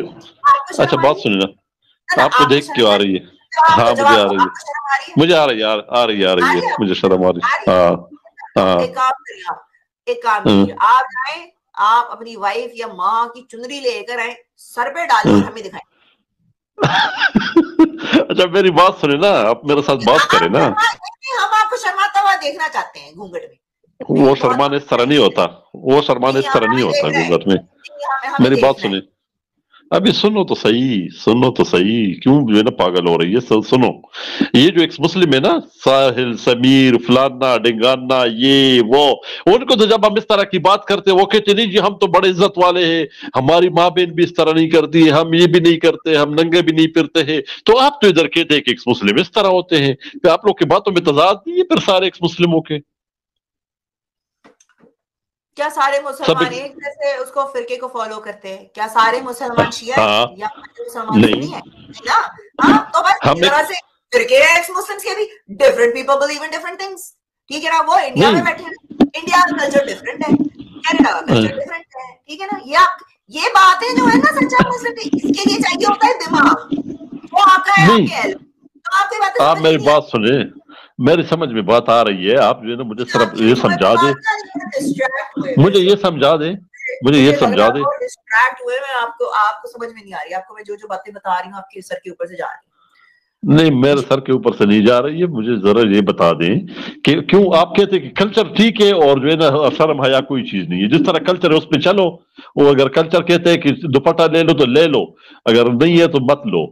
अच्छा बात सुने ना, आपको देख क्यों आ रही है? हाँ मुझे आ रही है, मुझे आ रही है, आ रही है, आ रही है, मुझे शर्म आ रही है। हाँ एक काम करिए आप, एक काम करिए आप जाए, आप अपनी वाइफ या माँ की चुनरी लेकर आए, सर पे डाल कर हमें दिखाएं। अच्छा मेरी बात सुने ना, आप मेरे साथ बात करें ना। हम आपको शर्माता हुआ देखना चाहते हैं घूंघट में। वो शर्माने इस तरह नहीं होता, वो शर्माने इस तरह नहीं होता घूंघट में। मेरी बात सुने, अभी सुनो तो सही, सुनो तो सही, क्यों जो ना पागल हो रही है। सुनो, ये जो एक मुस्लिम है ना, साहिल, समीर, फलाना, डिंगाना, ये वो, उनको तो जब हम इस तरह की बात करते हैं वो कहते नहीं जी हम तो बड़े इज्जत वाले हैं, हमारी माँ बहन भी इस तरह नहीं करती, हम ये भी नहीं करते, हम नंगे भी नहीं फिरते हैं। तो आप तो इधर कहते हैं कि एक मुस्लिम इस तरह होते हैं, फिर आप लोग की बातों में तजाद नहीं है फिर सारे एक मुस्लिमों के? क्या सारे मुसलमान एक जैसे उसको फिरके को फॉलो करते हैं? क्या सारे मुसलमान शिया हैं या मुसलमान नहीं है ना? हाँ तो बस इस तरह से फिरके एक्स मुस्लिम्स के भी different people believe in different things, ठीक है ना। वो इंडिया में बैठे हैं, इंडिया का कल्चर डिफरेंट है, कनाडा का कल्चर डिफरेंट है, ठीक है ना। ये आप ये बातें जो है ना सच्चा मुस्लिम, इसके लिए चाहिए होता है दिमाग, वो आपका है आपके। तो आपकी बात, आप मेरी बात सुने, मेरी समझ में बात आ रही है। आप जो है ना मुझे सिर्फ ये समझा दे, मुझे ये समझा दे, मुझे ये समझा दे। आपको आपको समझ में नहीं आ रही, आपको मैं जो जो बातें बता रही हूँ आपके सर के ऊपर से जा रही है। नहीं मेरे सर के ऊपर से नहीं जा रही है, मुझे जरा ये बता दें कि क्यों आप कहते हैं कि कल्चर ठीक है और जो है ना शर्म हया कोई चीज नहीं है, जिस तरह कल्चर है उस पर चलो। और अगर कल्चर कहते हैं कि दुपट्टा ले लो तो ले लो, अगर नहीं है तो मत लो।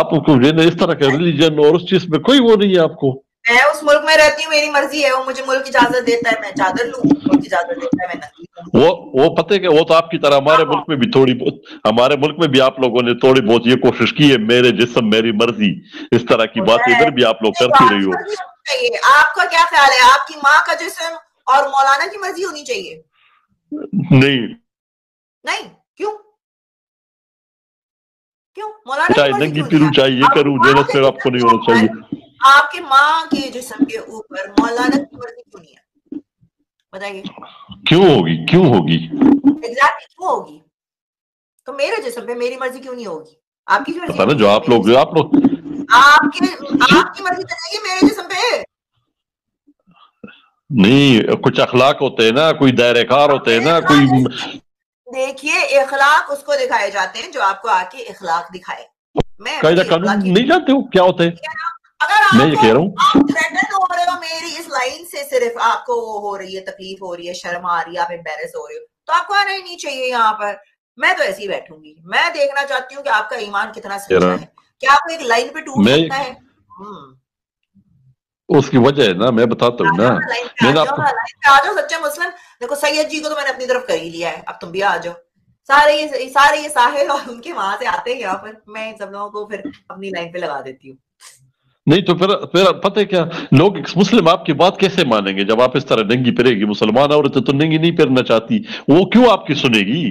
आपको जो है ना इस तरह का रिलीजन और उस चीज में कोई वो नहीं है। आपको, मैं उस मुल्क में रहती हूँ, मेरी मर्जी है, वो मुझे मुल्क इजाजत देता है मैं चादर लूँ, मुल्क इजाजत देता है मैं नंगी लूँ। वो वो पते के वो तो आपकी तरह हमारे मुल्क में भी थोड़ी बहुत, हमारे मुल्क में भी आप लोगों ने थोड़ी बहुत ये कोशिश की है, मेरे जिस्म मेरी मर्जी, इस तरह की बात इधर भी आप लोग करती रही हो। आपका क्या ख्याल है, आपकी माँ का जिस्म और मौलाना की मर्जी होनी चाहिए? नहीं नहीं, क्यों क्यों? मौलाना नंगी फिरूँ चाहिए, करूँ जो से आपको नहीं होना चाहिए। आपके माँ के जिस्म के ऊपर मौलाना की मर्जी क्यों नहीं है, बताइए? क्यों होगी, क्यों होगी, एग्जैक्टली क्यों होगी? तो मेरे जिस्म पे मेरी मर्जी क्यों नहीं होगी? आपकी क्यों पता ना, जो आप लोग आप लोग आपके आपकी मर्जी चलेगी मेरे जिस्म पे नहीं। कुछ अखलाक होते हैं ना, कोई दायरेकार होते हैं ना, कोई देखिए अखलाक उसको दिखाए जाते हैं जो आपको आके अखलाक दिखाए। मैं कानून नहीं जानते हो क्या होते हैं? अगर आप, मैं ये कह रहा हूं, थ्रेटन हो रहे हो मेरी इस लाइन से, सिर्फ आपको वो हो रही है, तकलीफ हो रही है, शर्म आ रही है, आप एम्बेरेस हो रहे हो, तो आपको आना ही नहीं चाहिए यहाँ पर। मैं तो ऐसे ही बैठूंगी, मैं देखना चाहती हूँ कि आपका ईमान कितना सच्चा है, क्या आपको एक लाइन पे टूट सकता है? उसकी वजह है ना, मैं बताता हूँ ना, मैंने आपको आ जाओ सच्चे मुस्लिम। देखो सैयद जी को तो मैंने अपनी तरफ कर ही लिया है, अब तुम भी आ जाओ। सारे ये सारे ये साहिल और उनके वहां से आते हैं यहाँ पर, मैं सब लोगों को फिर अपनी लाइन पे लगा देती हूँ। नहीं तो फिर फिर पता है क्या, लोग एक मुस्लिम आपकी बात कैसे मानेंगे जब आप इस तरह नंगी फिरेगी? मुसलमान औरत तो नंगी नहीं फिरना चाहती, वो क्यों आपकी सुनेगी?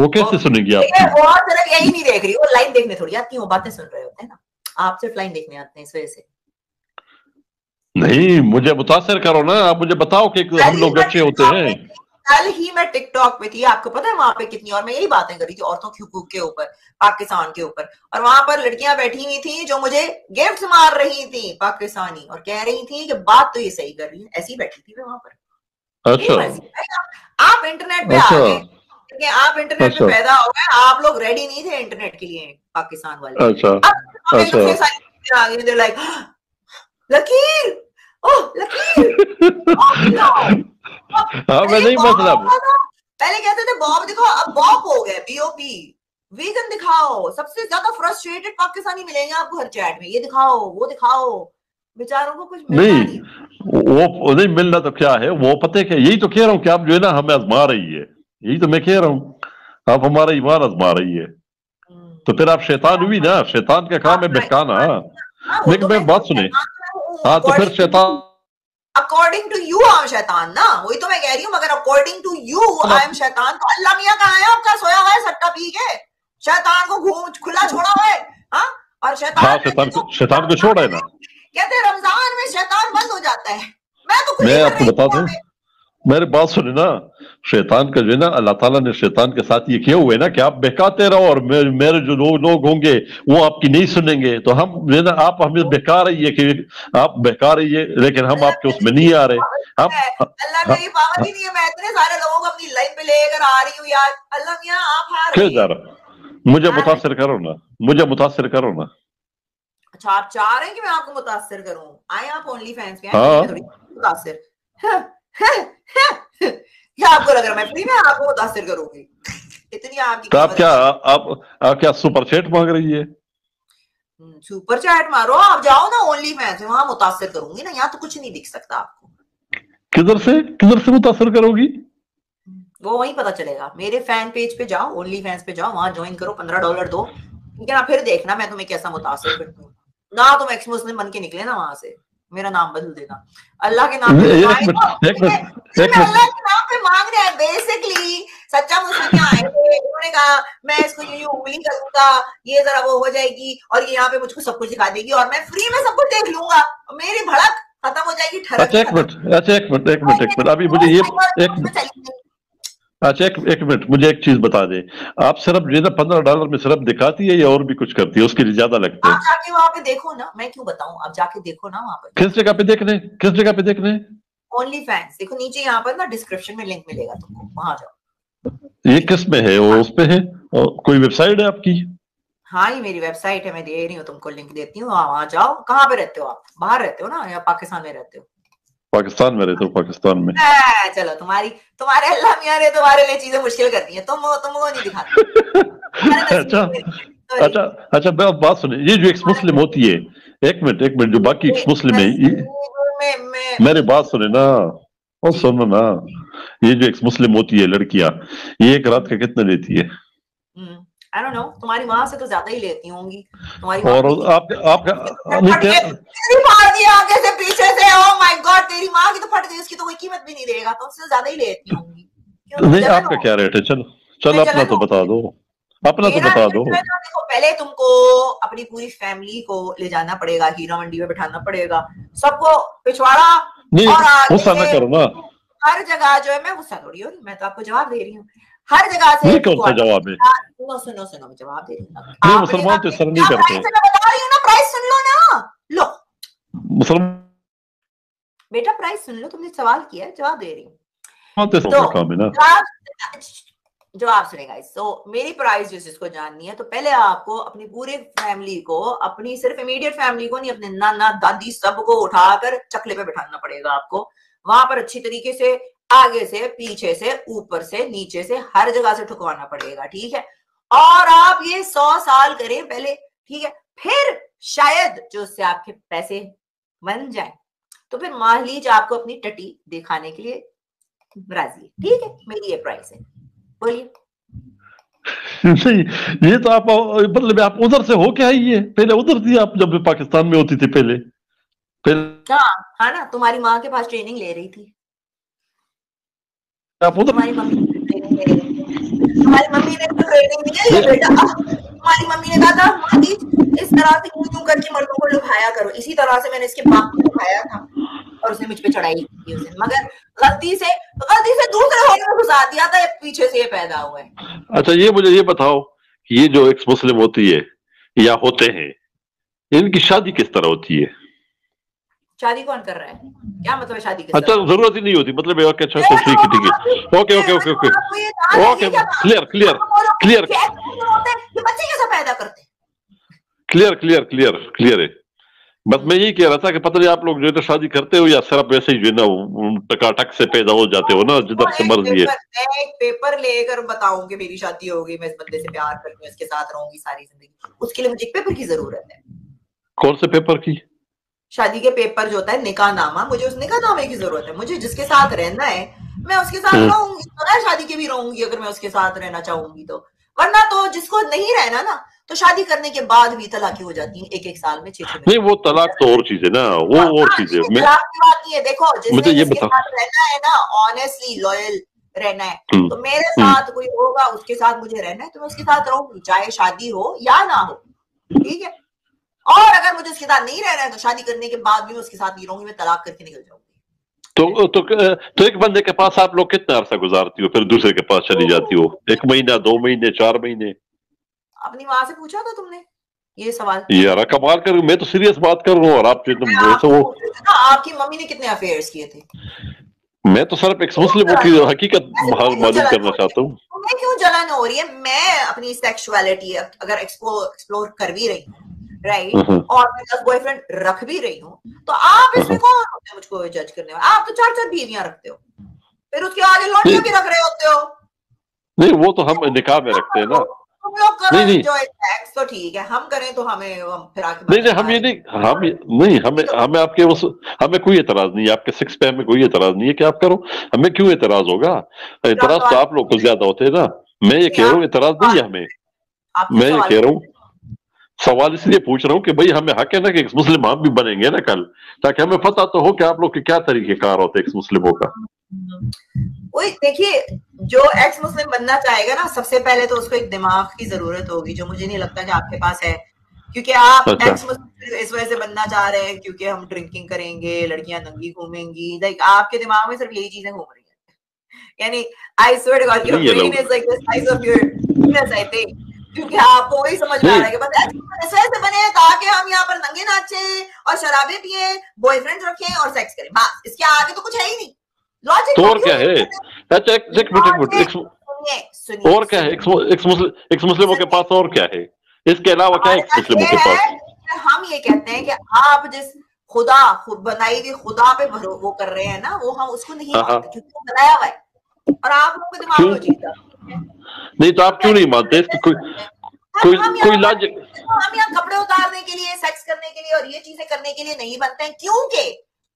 वो कैसे सुनेगी आपकी? वो सिर्फ यही नहीं देख रही, वो लाइन देखने थोड़ी आती है, वो बातें सुन रहे होते हैं ना। आप सिर्फ लाइन देखने आते हैं इस वजह से। नहीं मुझे मुतासर करो ना, आप मुझे बताओ कि हम लोग अच्छे होते हैं। कल ही मैं टिकटॉक पे थी, आपको पता है वहां पे कितनी, और मैं यही बातें कर रही थी औरतों के हुकूक के ऊपर, पाकिस्तान के ऊपर, और वहां पर लड़कियां बैठी हुई थी जो मुझे गिफ्ट्स मार रही थी पाकिस्तानी, और कह रही थी कि बात तो ये सही कर रही है। ऐसी बैठी थी मैं वहां पर। अच्छा आप इंटरनेट पे अच्छा। आ गए, आप इंटरनेट अच्छा। पे पैदा हो गए, आप लोग रेडी नहीं थे इंटरनेट के लिए पाकिस्तान वाले। अच्छा लाइक लकीर, ओह लकीर, हाँ मैं नहीं, मतलब पहले कहते थे बॉब दिखाओ, अब बॉप हो गए, बीओपी, वीगन दिखाओ। सबसे ज्यादा फ्रस्ट्रेटेड पाकिस्तानी मिलेंगे आपको हर चैट में, ये दिखाओ वो दिखाओ, बेचारों को कुछ नहीं, नहीं वो नहीं मिलना तो क्या है वो पते के। यही तो कह रहा हूँ कि आप जो है ना हमें आजमा रही है, यही तो मैं कह रहा हूँ, आप हमारा ईमान आजमा रही है, तो फिर आप शैतान हुई ना, शैतान का काम है बहकाना। लेकिन मैं बात सुने, हाँ तो फिर शैतान according to you I am शैतान ना, वही तो मैं कह रही हूँ। मगर according to you I am शैतान, तो अल्लाह मियां कहाँ है आपका? सोया हुआ है सट्टा पी के, शैतान को घूम खुला छोड़ा हुआ है। हाँ और शैतान शैतान को शैतान को छोड़ा है ना, कहते रमजान में शैतान बंद हो जाता है। मैं तो मैं आपको बता दूं, मेरे बात सुने ना, शैतान का जो है ना अल्लाह ताला ने शैतान के साथ ये किया हुआ है ना कि आप बहकाते रहो और मेरे, मेरे जो लोग लोग होंगे वो आपकी नहीं सुनेंगे, तो हम जो है ना आप हमें बहका रही है कि आप बहका रही है, लेकिन हम आपके उसमें नहीं आ रहे। हम अल्लाह का ये पावर ही नहीं है। मैं इतने सारे लोगों को अपनी लाइन पे लेकर आ रही हूँ यार, अल्लाह मियां आप हार क्यों जा रहा, मुझे मुतासिर करो ना, मुझे मुतासिर करो ना। अच्छा आप चाह रहे हैं कि मैं आपको मुतासिर करूं, आए आप ओनली फैंस पे आए थोड़ी मुतासिर। हां हां क्या आपको लग रहा है मैं फ्री में आपको मुतासिर करूंगी? इतनी आपकी तो आप क्या आप, आप क्या सुपर चैट मांग रही है? सुपर चैट मारो, आप जाओ ना ओनली फैंस पे, वहां मुतासिर करूंगी ना, यहां तो कुछ नहीं दिख सकता आपको। किधर से किधर से मुतासिर करोगी? वो वहीं पता चलेगा, मेरे फैन पेज पे जाओ, ओनली फैंस पे जाओ, वहां ज्वाइन करो, पंद्रह डॉलर दो, ठीक है ना, फिर देखना मैं तुम्हें कैसा मुतासिर करती हूँ ना। तुम एक्स मुस्लिम बन के निकले ना वहां से, मेरा नाम बदल देना, अल्लाह के नाम पे अल्लाह के नाम पे मांग रहे हैं। बेसिकली सच्चा मुस्लिम यहाँ आए थे, उन्होंने कहा मैं इसको यूं यूं उंगली कर दूंगा, ये जरा वो हो जाएगी और ये यहाँ पे मुझको सब कुछ दिखा देगी और मैं फ्री में सब कुछ देख लूंगा, मेरी भड़क खत्म हो जाएगी। अच्छा एक मिनट, अच्छा एक मिनट एक मिनट एक मिनट अभी मुझे ये अच्छा एक एक मिनट मुझे एक चीज बता दे, आप सिर्फ जो है ना पंद्रह डॉलर में सिर्फ दिखाती है या और भी कुछ करती है? उसके लिए ज्यादा लगते हैं, आप जाके वहाँ पे देखो ना, मैं क्यों बताऊँ, आप जाके देखो ना वहाँ पे। किस जगह पे देखने, किस जगह पे देखने? ओनली फैंस, देखो नीचे यहाँ पर ना डिस्क्रिप्शन में लिंक मिलेगा तुमको, वहाँ जाओ। ये किस में है? वो उस पे है, कोई वेबसाइट है आपकी? हाँ ये मेरी वेबसाइट है, मैं दे रही हूँ तुमको, लिंक देती हूँ, वहाँ जाओ। कहाँ पे रहते हो आप? बाहर रहते हो ना या पाकिस्तान में रहते हो? पाकिस्तान में रहते हो? पाकिस्तान में। चलो तुम्हारी तुम्हारे अल्लाह मियां ने तुम्हारे लिए चीजें मुश्किल कर दी हैं, तुम तुमको नहीं दिखाते। अच्छा अच्छा अच्छा बात सुने, ये जो एक्स मुस्लिम होती है, एक मिनट एक मिनट जो बाकी एक्स मुस्लिम है, मेरे बात सुने ना और सुनो ना, ये जो एक्स मुस्लिम होती है लड़कियां, ये एक रात का कितना लेती है? I don't know, तुम्हारी माँ से तो ज्यादा ही लेती होंगी तुम्हारी। और आप आप तेरी मार दिया आगे से पीछे से, ओह माय गॉड, तेरी माँ की तो फट गई, उसकी तो कोई कीमत भी नहीं रहेगा, तो उससे ज्यादा ही लेती होंगी। नहीं आपका क्या रेट है? चलो चलो अपना तो बता दो, अपना तो बता दो। पहले तुमको अपनी पूरी फैमिली को ले जाना पड़ेगा, हीरा मंडी में बिठाना पड़ेगा, सबको पिछवाड़ा गुस्सा ना करो ना, हर जगह जो है मैं गुस्सा थोड़ी हो रही, मैं तो आपको जवाब दे रही हूँ, हर जगह से जवाब है। सुनो सुनो सुनो मैं जवाब दे रही हूँ, मुसलमान तो सर नहीं करते, मैं बता रही हूँ ना, प्राइस सुन लो ना, लो मुसलमान बेटा प्राइस सुन लो, तुमने सवाल किया है, जवाब दे रही हूँ, जवाब सुनेगा। तो मेरी प्राइस जो जिसको जाननी है, तो पहले आपको अपनी पूरे फैमिली को, अपनी सिर्फ इमीडिएट फैमिली को नहीं, अपने नाना दादी सबको उठाकर चकले पे बिठाना पड़ेगा आपको, वहां पर अच्छी तरीके से आगे से पीछे से ऊपर से नीचे से हर जगह से ठुकवाना पड़ेगा, ठीक है। और आप ये सौ साल करें पहले, ठीक है, फिर शायद जो उससे आपके पैसे बन जाए, तो फिर मान लीजिए आपको अपनी टटी दिखाने के लिए राजी, ठीक है, मेरी ये प्राइस है। बोलिए। नहीं ये तो आप मतलब आप उधर से होके आई है, पहले उधर थी आप जब पाकिस्तान में होती थी पहले, पहले हाँ हाँ ना, तुम्हारी माँ के पास ट्रेनिंग ले रही थी तुम्हारी मम्मी, तुम्हारी मम्मी ने तो बेटा तुम्हारी मम्मी ने कहा था मादी इस तरह से क्यों क्यों करके मर्दों को लुभाया करो, इसी तरह से मैंने इसके बाप को लुभाया था और उसने मुझ पे चढ़ाई की, उसने मगर गलती से गलती से दूसरे होने में घुसा दिया था, पीछे से ये पैदा हुआ है। अच्छा ये मुझे ये बताओ कि ये जो एक्स मुस्लिम होती है या होते हैं, इनकी शादी किस तरह होती है? शादी कौन कर रहा है? क्या मतलब है शादी के? अच्छा जरूरत ही नहीं होती मतलब, ओके अच्छा तो ठीक है ठीक है okay okay okay okay okay clear clear clear बच्चे कैसे पैदा करते, क्लियर क्लियर क्लियर क्लियर है। बस मैं यही कह रहा था कि पता नहीं आप लोग जो है तो शादी करते हो या सिर्फ वैसे ही जो है ना टकाटक से पैदा हो जाते हो ना जिधर से मर्जी है। मैं एक पेपर लेकर बताऊं कि मेरी शादी हो गई, मैं इस बंदे से प्यार करूंगी, इसके साथ रहूंगी सारी जिंदगी, उसके लिए मुझे पेपर की जरूरत है। कौन से पेपर की? शादी के पेपर जो होता है निकाहनामा, मुझे उस निकाहनामे की जरूरत है। मुझे जिसके साथ रहना है मैं उसके साथ रहूंगी, बगैर शादी के भी रहूंगी अगर मैं उसके साथ रहना चाहूंगी तो, वरना तो जिसको नहीं रहना ना तो शादी करने के बाद भी तलाक हो जाती है एक एक साल में छह छह। नहीं वो तलाक तो और चीज है ना, वो आ, और चीज है। मैं बात नहीं है, देखो मुझे ये बताओ रहना है ना, ऑनेस्टली लॉयल रहना है तो मेरे साथ कोई होगा उसके साथ मुझे रहना है तो मैं उसके साथ रहूंगी चाहे शादी हो या ना हो, ठीक है। और अगर मुझे उसके साथ नहीं रहना है तो शादी करने के बाद भी मैं उसके साथ नहीं रहूंगी, मैं तलाक करके निकल जाऊंगी। तो तो तो एक बंदे के पास आप लोग कितना अरसा गुजारती हो फिर दूसरे के पास चली जाती हो? एक महीना, दो महीने, चार महीने? अपनी माँ से पूछा था तुमने ये सवाल? यार कमाल कर, मैं तो सीरियस बात कर रहा हूँ और आप तो वो आपकी मम्मी ने कितने अफेयर्स किए थे? मैं तो सर एक मुस्लिम की हकीकत मालूम करना चाहता हूँ। तुम्हें क्यों जलन हो रही है? मैं अपनी सेक्सुअलिटी अगर एक्सप्लोर कर भी रही हूँ राइट right? और मैं बॉयफ्रेंड रख भी रही हूँ तो आप इसमें कौन होते हैं मुझको जज करने वाले? आप तो चार चार बीवियां रखते हो, फिर उसके आगे लौटियां भी रख रहे होते हो। नहीं वो तो हम निकाह में रखते हैं ना, हम लोग करें जो एक्स तो ठीक है, हम करें तो हमें फिर आके नहीं नहीं हम ये नहीं हम नहीं हमें हमें आपके उस हमें कोई एतराज नहीं है, आपके सिक्स पैक में कोई एतराज नहीं है कि आप करो, हमें क्यों एतराज होगा? एतराज तो आप लोग को ज्यादा होते हैं ना। मैं ये कह रहा हूँ एतराज नहीं है हमें, मैं ये कह रहा हूँ सवाल इसलिए पूछ रहा हूँ कि भाई हमें हक है ना कि एक मुस्लिम हम भी बनेंगे ना कल, ताकि हमें पता तो हो कि आप लोग के क्या तरीकेकार होते हैं एक्स मुस्लिमों का। वही देखिए जो एक्स मुस्लिम बनना चाहेगा ना सबसे पहले तो उसको एक दिमाग की जरूरत होगी, जो मुझे नहीं लगता कि आपके पास है। क्योंकि आप अच्छा। एक्स मुस्लिम इस वजह से बनना चाह रहे हैं क्योंकि हम ड्रिंकिंग करेंगे, लड़कियां नंगी घूमेंगी, लाइक आपके दिमाग में सिर्फ यही चीजें घूम रही है। यानी I swear God your brain is like the size of your penis I think, क्योंकि आपको वही समझ में आ रहा है कि बस ऐसे ऐसे बने ताकि हम यहाँ पर नंगे नाचे और शराबे पिए, बॉयफ्रेंड रखें और सेक्स करें, बस इसके आगे तो कुछ है ही नहीं। लॉजिक तो और क्या है? अच्छा एक मिनट एक मिनट और क्या है एक्स मुस्लिमों के पास? और क्या है इसके अलावा? क्या एक्स मुस्लिमों के पास हम ये कहते हैं कि आप जिस खुदा बनाई हुई खुदा पे वो कर रहे हैं ना वो हम उसको नहीं मानते क्योंकि बनाया हुआ है, और आप लोग दिमाग में जीता नहीं तो आप क्यों नहीं मानते? कोई कोई कोई लॉजिक? हम यहाँ कपड़े उतारने के लिए, सेक्स करने के लिए और ये चीजें करने के लिए नहीं बनते हैं क्योंकि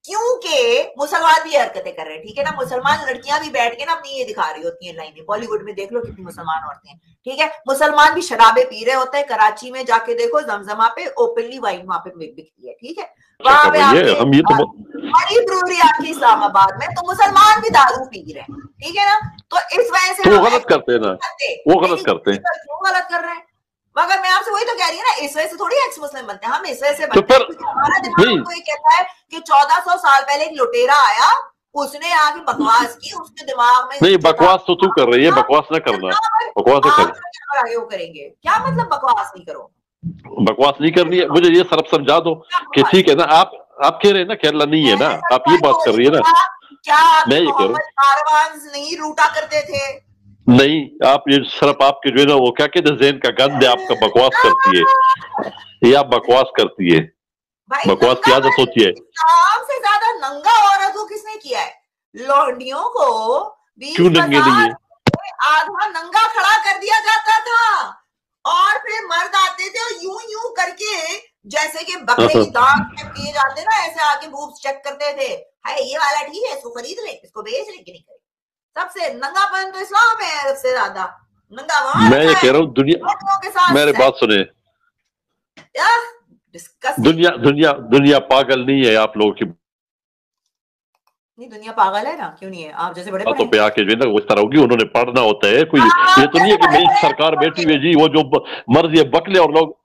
क्योंकि मुसलमान भी हरकतें कर रहे हैं, ठीक है ना। मुसलमान लड़कियां भी बैठ के ना अपनी ये दिखा रही होती हैं लाइनें, बॉलीवुड में देख लो कितनी मुसलमान औरतें हैं, ठीक है। मुसलमान भी शराबे पी रहे होते हैं, कराची में जाके देखो जमजमा पे ओपनली वाइन वहां पे बिकती है, ठीक है। वहां पे आपकी ब्रूवरी आपकी इस्लामाबाद में, तो मुसलमान भी दारू पी रहे हैं, ठीक है ना। तो इस वजह से वो गलत करते हैं ना, वो गलत करते हैं, क्यों गलत कर रहे हैं? मगर मैं आपसे वही तो कह रही है ना, इस वजह से थोड़ी एक्स मुस्लिम बनते हैं हम, इस वजह से बनते हैं क्योंकि हमारा दिमाग तो ये कहता है कि चौदह सौ साल पहले एक लुटेरा आया, उसने आके बकवास की, उसके दिमाग में नहीं बकवास तो तू कर रही है, बकवास ना करना, बकवास ना करना आगे वो करेंगे। क्या मतलब बकवास नहीं करो? बकवास नहीं करनी है, मुझे ये सरफ समझा दो कि ठीक है ना। आप आप कह रहे हैं ना केरला नहीं है ना, आप ये बात कर रही है ना। क्या मैं ये कह रहा हूँ नहीं लूटा करते थे? नहीं आप ये सिर्फ आपके जो है ना वो क्या कहते हैं ज़हन का गंद है आपका, बकवास करती है, ये आप बकवास करती है, बकवास की आदत होती है। इस्लाम से ज्यादा नंगा औरत को किसने किया है? लौंडियों को क्यों नंगे नहीं है? आधा नंगा खड़ा कर दिया जाता था और फिर मर्द आते थे और यूं यूं करके जैसे कि बकरे की दांत चेक किए जाते ना, ऐसे आके बूब्स चेक करते थे, हाय ये वाला ठीक है इसको खरीद ले, इसको बेच ले कि नहीं करे। सबसे नंगापन तो इस्लाम है, सबसे ज्यादा नंगा वहां। मैं ये कह रहा हूँ दुनिया, मेरे बात सुने, दुनिया दुनिया दुनिया पागल नहीं है आप लोगों की। नहीं दुनिया पागल है ना, क्यों नहीं है? आप जैसे बड़े बातों पे आके जो है ना वो इस तरह होगी, उन्होंने पढ़ना होता है कोई आ, ये तो नहीं है कि मेरी सरकार बैठी हुई जी वो जो मर्जी है बकले और लोग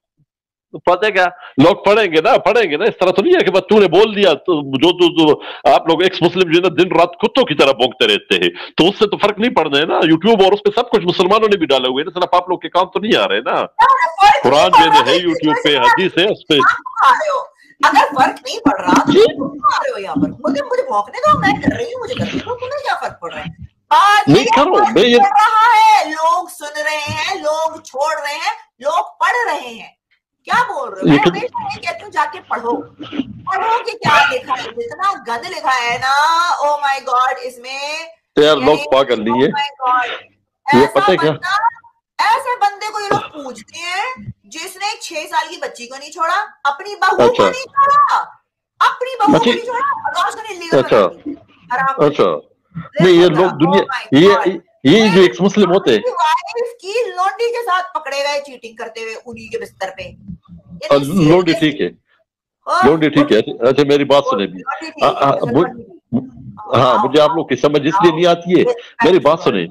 पता है क्या लोग पढ़ेंगे ना पढ़ेंगे ना इस तरह तो नहीं है कि बस तूने बोल दिया तो जो तू तो, तो, आप लोग एक्स मुस्लिम जो है ना दिन रात कुत्तों की तरह भोंकते रहते हैं तो उससे तो फर्क नहीं पड़ना है ना। यूट्यूब और उस पर सब कुछ मुसलमानों ने भी डाले हुए ना, सिर्फ आप लोग के काम तो नहीं आ रहे ना। कुरान जो है यूट्यूब पे, हदीस है उस पे, अगर फर्क नहीं पड़ रहा तो यहाँ पर मुझे मुझे भोंकने दो, मैं कर रही हूँ, मुझे क्या फर्क पड़ रहा है? नहीं करो, लोग सुन रहे हैं, लोग छोड़ रहे हैं, लोग पढ़ रहे हैं, क्या बोल रहे हो? मैं हमेशा ये कहती हूँ जाके पढ़ो, पढ़ो कि क्या लिखा है, जितना गंद लिखा है ना, ओ माय गॉड, इसमें यार लोग पागल लिए। ये पता क्या, ऐसे बंदे को ये लोग पूछते हैं जिसने एक छह साल की बच्ची को नहीं छोड़ा, अपनी बहू को नहीं छोड़ा, अपनी बहू को नहीं छोड़ा। अच्छा अच्छा, नहीं ये लोग दुनिया, ये ये जो एक मुस्लिम होते हैं इसकी लौंडी के साथ पकड़े गए चीटिंग करते हुए उन्हीं के बिस्तर पे। लौंडी ठीक है, लौंडी ठीक है। अच्छा मेरी बात सुने भी, हाँ मुझे आप लोग की समझ इसलिए नहीं आती है, मेरी बात सुने,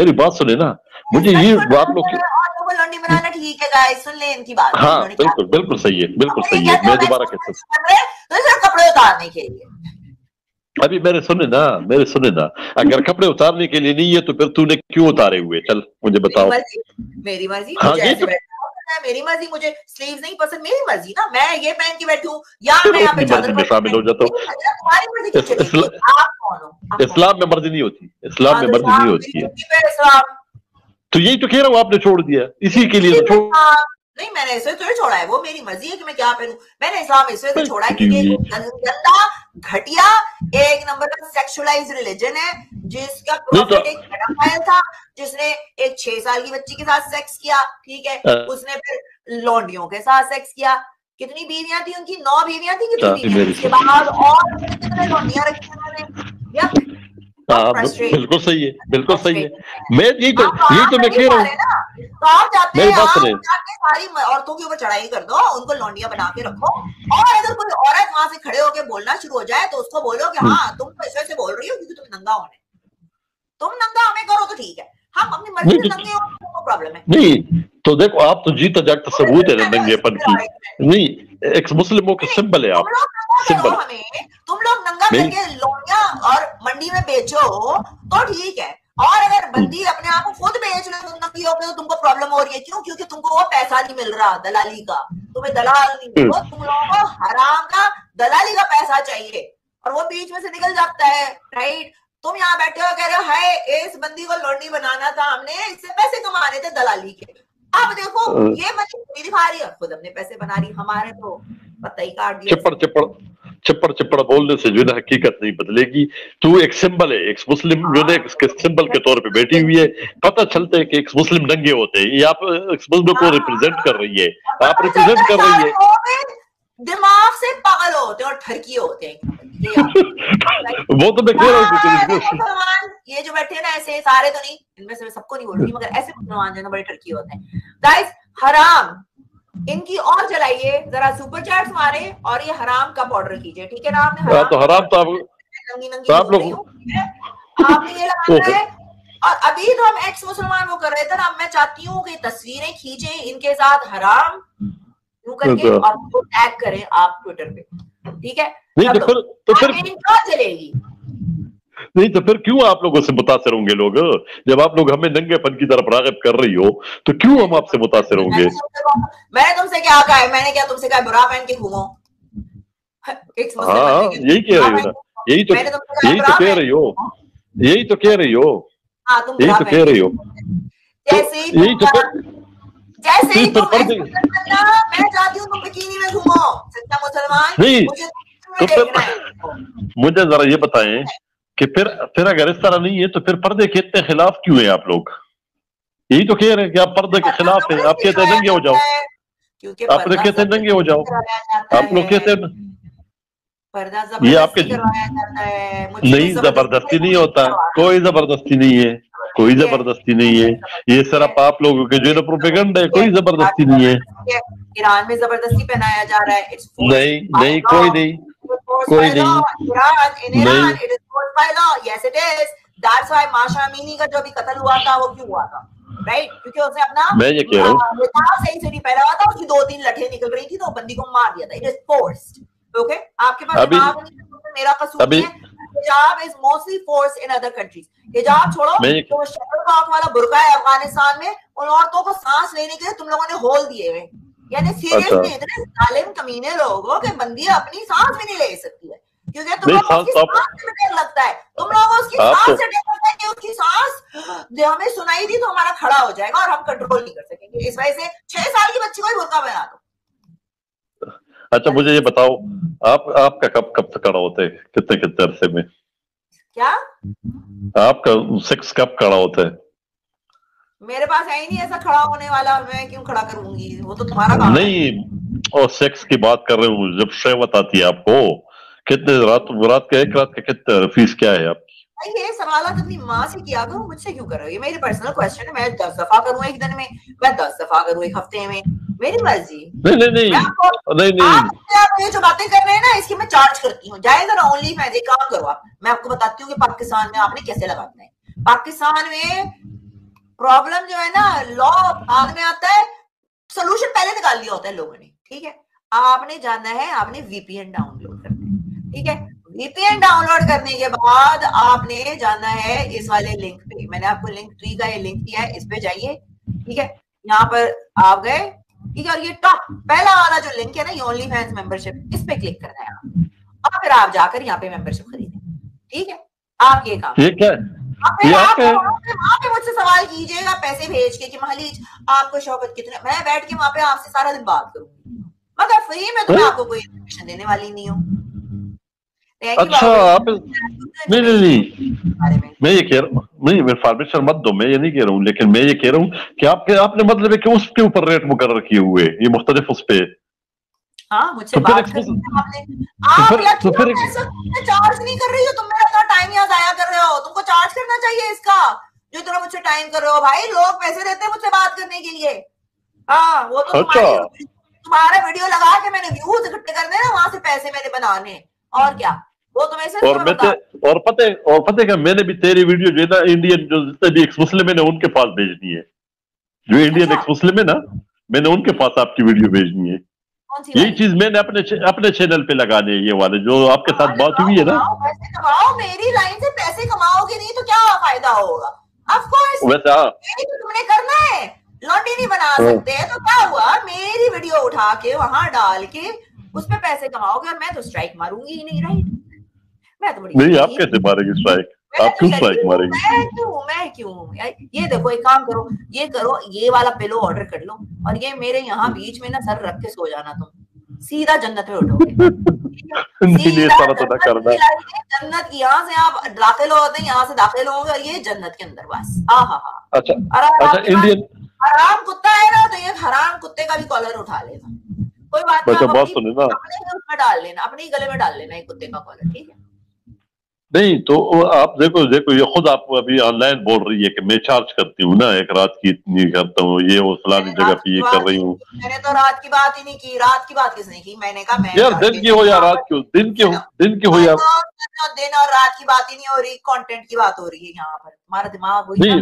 मेरी बात सुने ना, मुझे ये आप लोग लौंडी बनाना ठीक है गाइस, सुन ले इनकी बात। हाँ बिल्कुल बिल्कुल सही है, बिल्कुल सही है। मैं दोबारा कहता कपड़े उतारने के लिए, अभी मेरे सुने ना, मेरे सुने ना, अगर कपड़े उतारने के लिए नहीं है तो फिर तूने क्यों उतारे हुए? चल मुझे बताओ। मेरी मर्जी, हाँ तो... मेरी मर्जी, मुझे स्लीव्स नहीं पसंद, मेरी मर्जी ना, मैं ये पहन के बैठूं या मैं यहाँ पे चादर में शामिल हो जाता हूँ। इस्लाम में मर्जी नहीं होती, इस्लाम में मर्जी नहीं होती है। तो यही तो कह रहा हूँ, आपने छोड़ दिया इसी के लिए। नहीं मैंने इस वजह से छोड़ा है, वो मेरी मर्जी है कि मैं क्या पहनूं। मैंने इस्लाम इस वजह से छोड़ा है क्योंकि गंदा, घटिया, एक नंबर का सेक्सुअलाइज्ड रिलीजन है जिसका प्रॉफिट एक पेडोफाइल था जिसने एक छह साल की बच्ची के साथ सेक्स किया, ठीक है, उसने फिर लौंडियों के साथ सेक्स किया। कितनी बीवियां थी उनकी? नौ बीवियां थी, कितनी बीवियां उसके बाद, और कितने लौंडियां रखी उन्होंने। बिल्कुल सही है, बिल्कुल सही है। मैं यही तो यही तो मैं कह रहा हूँ, तो आप जाते हैं सारी औरतों के ऊपर चढ़ाई कर दो, उनको लौंडिया बना के रखो, और अगर कोई औरत वहां से खड़े होकर बोलना शुरू हो जाए तो उसको बोलो कि हाँ तुम पैसे से बोल रही हो क्योंकि तुम नंगा होने, तुम नंगा हमें करो तो ठीक है, हम अपनी मर्जी से नंगे हो तो प्रॉब्लम है नहीं। तो देखो आप तो जीता जागता सबूत है नंगेपन की, नहीं एक मुस्लिमों का सिंबल है। आप सिंबल तुम लोग नंगा करके लौंडिया और मंडी में बेचो तो ठीक है, और अगर बंदी अपने आप को खुद बेच रहे हो नंगी होकर तो तुमको प्रॉब्लम हो रही है। क्यों? क्योंकि तुमको वो पैसा नहीं मिल रहा दलाली का, तुम्हें दलाल नहीं, वो तुम लोगों को हराम का दलाली का पैसा चाहिए और वो बीच में से निकल जाता है, राइट। तुम यहाँ बैठे हो कह रहे हो है इस बंदी को लौंडी बनाना था हमने, इससे पैसे कमाने थे दलाली के। आप देखो ये मछली दिखा रही है, खुद अपने पैसे बना रही, हमारे तो पता ही काट दिया। चिपड़ चिपड़ चिपड़ चिपड़ बोलने से जो है हकीकत नहीं बदलेगी। तू एक सिंबल है, एक मुस्लिम जो है इसके सिंबल के तौर पे बैठी हुई है। पता चलता है कि एक मुस्लिम नंगे होते हैं, ये आप मुस्लिम को रिप्रेजेंट कर रही है, आप रिप्रेजेंट कर रही है। दिमाग से पागल होते हैं और ठरकिए होते हैं वो तो मैं कह रहा हूँ ये जो बैठे ना ऐसे सारे तो नहीं, इनमें से मैं सबको नहीं बोल रही, मगर ऐसे मुसलमान जो बड़े टर्की होते हैं गाइस, हराम। इनकी और चलाइए, जरा सुपर चैट्स मारे और ये हराम का बॉर्डर कीजिए, ठीक है ना। आपने हराम तो हराम तो नंगी नंगी आप लोग आपने ये लगाना है। और अभी तो हम एक्स मुसलमान वो कर रहे थे ना, मैं चाहती हूँ कि तस्वीरें खींचे इनके साथ हराम करके और टैग करें आप ट्विटर पे, ठीक है। नहीं तो फिर तो फिर चलेगी नहीं तो फिर क्यों आप लोगों से मुतासर होंगे लोग? जब आप लोग हमें नंगेपन की तरफ राग़िब कर रही हो तो क्यों हम आपसे मुतासर होंगे? मैंने तुमसे क्या कहा है? मैंने क्या तुमसे कहा बुरा पहन के घूमो? हाँ यही कह रही हो ना, यही तो यही तो कह रही हो, यही तो कह रही हो, यही तो कह रही हो। यही तो जैसे ही तुम मैं चाहती हूँ तुम बिकिनी में घूमो, सच्चा मुसलमान मुझे तो फिर मुझे जरा ये बताएं कि फिर फिर अगर इस तरह नहीं है तो फिर पर्दे के इतने खिलाफ क्यों है आप लोग? यही तो कह रहे हैं कि आप पर्दे के खिलाफ हैं, आप कहते हैं नंगे हो जाओ, आप लोग कहते हैं नंगे हो जाओ, आप लोग कहते हैं ये आपके नहीं, जबरदस्ती नहीं होता, कोई जबरदस्ती नहीं है, कोई जबरदस्ती नहीं है, ये सिर्फ आप लोगों के जो प्रोपेगेंडा है, कोई जबरदस्ती नहीं है। ईरान में जबरदस्ती पहनाया जा रहा है, नहीं नहीं कोई नहीं, कोई नहीं। का जो भी कत्ल हुआ था वो क्यों हुआ था, राइट? क्योंकि उसने अपना मैं ये कह रहा हूँ सही से नहीं पहना हुआ था, उसकी दो तीन लठे निकल रही थी तो बंदी को मार दिया था, इट इज फोर्स्ड। ओके आपके पास मेरा कसूर है, हिजाब is mostly force in other countries. हिजाब छोड़ो, तो शटर कॉक वाला बुर्का है अफगानिस्तान में, उन औरतों को सांस लेने के लिए तुम लोगों ने होल दिए हुए, यानी सीरियसली इतने जालिम कमीने लोगों के बंदी अपनी सांस भी नहीं ले सकती है क्योंकि तुम लोगों को सांस से डर लगता है, तुम लोगों उसकी सांस से डर लगता है कि उसकी सांस जो हमें सुनाई दी तो हमारा खड़ा हो जाएगा और हम कंट्रोल नहीं कर सकेंगे, इस वजह से छह साल की बच्ची को ही बुर्का बना दो। अच्छा मुझे ये बताओ आप आपका कब कब खड़ा होता है, कितने कितने अरसे में? क्या आपका सेक्स कब खड़ा होता है? मेरे पास है ही नहीं ऐसा खड़ा होने वाला, मैं क्यों खड़ा करूंगी, वो तो तुम्हारा काम नहीं है। और सेक्स की बात कर रहे हो, जब शहवत आती है आपको कितने रात रात का एक रात का कितने फीस क्या है आपकी? ये सवाल अपनी माँ से किया करो, मुझसे क्यों कर रहे हो? ये मेरी पर्सनल क्वेश्चन है। मैं दस दफा करूँ एक दिन में, मैं दस दफा करूँ एक हफ्ते में, मेरी मर्जी। नहीं नहीं नहीं नहीं नहीं आप ये जो बातें कर रहे हैं ना, इसकी मैं चार्ज करती हूँ। जाए जरा ओनली फैंस, एक काम करो आप, मैं आपको बताती हूँ कि पाकिस्तान में आपने कैसे लगाना है। पाकिस्तान में प्रॉब्लम जो है ना, लॉ आग में आता है, सोल्यूशन पहले निकाल लिया होता है लोगों ने। ठीक है, आपने जाना है, आपने वीपीएन डाउनलोड करना है। ठीक है, वीपीएन डाउनलोड करने के बाद आपने जाना है इस वाले लिंक पे, मैंने आपको लिंक ट्री का ये लिंक दिया है, इस पे जाइए। ठीक है, यहाँ पर आप गए। ठीक है, और ये टॉप पहला वाला जो लिंक है ना, ये ओनली फैंस मेंबरशिप, इस पे क्लिक करना है आप, और फिर आप जाकर यहाँ पे मेंबरशिप खरीदें। ठीक है, आप ये काम ठीक है। आप वहाँ पे मुझसे सवाल कीजिएगा पैसे भेज के कि मालिज आपको शौकत कितने, मैं बैठ के वहाँ पे आपसे सारा दिन बात करूंगी, मगर फ्री में तो मैं आपको कोई इन्फॉर्मेशन देने वाली नहीं हूँ। अच्छा आप नहीं नहीं नहीं मैं ये कह रहा हूँ, नहीं इन्फॉर्मेशन मत दो, मैं ये नहीं कह रहा हूँ, लेकिन मैं ये कह रहा हूँ कि आपके आपने मतलब है कि उसके ऊपर रेट मुकर्रर किए हुए ये मुख्तलिफ उस पे। हाँ, मुझे बात चार्ज नहीं कर रही हो तुम, मेरा टाइम यहाँ जाया कर रहे हो, तुमको चार्ज करना चाहिए इसका, जो तुम मुझसे टाइम कर रहे हो। भाई लोग पैसे देते हैं मुझसे बात करने के लिए। हाँ, वो तो तुम्हारे वीडियो लगा के मैंने व्यूज इकट्ठे करने ना, वहां से पैसे मैंने बनाने, और क्या वो तुम्हें से और मैं और पते और पते क्या, मैंने भी तेरी वीडियो जो है ना, इंडियन जो जितने भी एक्स मुस्लिम है उनके पास भेजनी है, जो इंडियन एक्स मुस्लिम है ना, मैंने उनके पास आपकी वीडियो भेजनी है। यही चीज मैंने अपने अपने चैनल पे लगाने, ये वाले जो आपके साथ बात हुई है ना, पैसे कमाओ, मेरी लाइन से पैसे कमाओगे नहीं तो क्या फायदा होगा। ऑफ कोर्स वैसे तुमने करना है, लॉन्डी नहीं बना सकते हैं तो क्या हुआ, मेरी वीडियो उठा के वहां डाल के उस पे पैसे कमाओगे, और मैं तो स्ट्राइक मारूंगी ही नहीं। राइट, मैं तो बड़ी नहीं, आप कैसे मारेंगे स्ट्राइक, आप क्यों स्ट्राइक मारेंगे? मैं क्यों मैं क्यों ये देखो, एक काम करो, ये करो, ये वाला पिलो ऑर्डर कर लो, और ये मेरे यहाँ बीच में ना सर रख के सो जाना, तुम सीधा जन्नत में उठोगे। जन्नत की यहाँ से आप दाखिल होते हैं, यहाँ से दाखिल होंगे और ये जन्नत के अंदर बस। हाँ हाँ, अच्छा इंडियन हराम कुत्ता है ना, तो ये हराम कुत्ते का भी कॉलर उठा लेना, कोई बात नहीं, बात सुन लेना, अपने डाल लेना, अपने गले में डाल लेना ये कुत्ते का कॉलर। ठीक है, नहीं तो आप देखो देखो ये खुद आप अभी ऑनलाइन बोल रही है कि मैं चार्ज करती हूँ ना, एक रात की इतनी करता हूँ, ये वो फलानी जगह पे ये कर रही हूँ। मैंने तो रात की बात ही नहीं की, रात की बात किसने की? मैंने कहा मैं यार दिन की हो या रात की हो, दिन की हो दिन की हो यार, दिन और रात की बात ही नहीं हो रही, कंटेंट की बात हो रही है। यहाँ पर हमारा दिमाग वही मतलब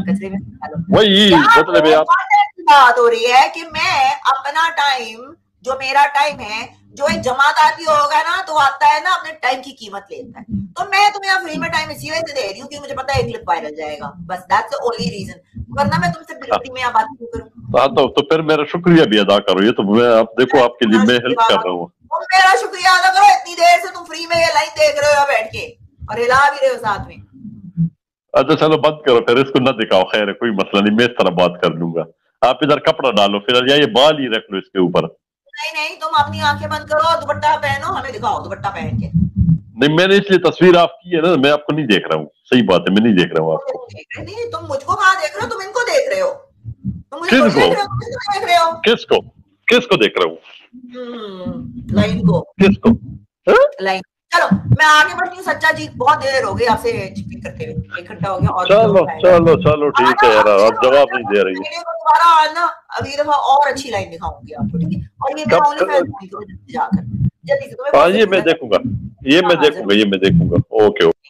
बात हो रही है कि मैं अपना टाइम, जो मेरा टाइम है, जो एक जमात आती होगा ना तो आता है ना अपने टाइम की कीमत लेता है, तो मैं तुम्हें फ्री में टाइम इसी वजह से दे रही हूँ कि मुझे पता है एक क्लिप वायरल जाएगा, बस दैट्स द ओनली रीजन, वरना मैं तुमसे बिल्कुल में बात नहीं करूँ। हाँ तो, तो फिर मेरा शुक्रिया भी अदा करो, ये तो मैं आप देखो आपके लिए मैं हेल्प कर रहा हूँ, मेरा शुक्रिया अदा करो, इतनी देर से तुम फ्री में ये लाइन देख रहे हो बैठ के और हिला भी रहे हो साथ में। अच्छा चलो बंद करो फिर, इसको ना दिखाओ, खैर कोई मसला नहीं, मैं इस तरह बात कर लूंगा, आप इधर कपड़ा डालो फिलहाल, या ये बाल ही रख लो इसके ऊपर। नहीं नहीं तुम अपनी आंखें बंद करो, दुपट्टा पहनो, हमें दिखाओ दुपट्टा पहन के। नहीं मैंने इसलिए तस्वीर आपकी है ना, मैं आपको नहीं देख रहा हूँ, सही बात है, मैं नहीं देख रहा हूँ आपको। नहीं तुम मुझको कहाँ देख रहे हो, तुम इनको देख रहे हो, तुम मुझे देख रहे हो, देख रहे हो किसको किसको देख रहा हूँ, लाइन को किसको लाइन। चलो मैं आगे बढ़ती हूँ, सच्चा जी बहुत देर हो गई आपसे चिकन करते हुए, एक घंटा हो गया। और चलो चलो चलो ठीक है यार, आप जवाब नहीं दे रही है, दोबारा आना, अगली दफा और अच्छी लाइन दिखाऊंगी आपको। ठीक है, और ये मैं ओनली जाकर जल्दी से तुम्हें, हाँ ये मैं देखूंगा, ये मैं देखूंगा, ये मैं देखूंगा। ओके ओके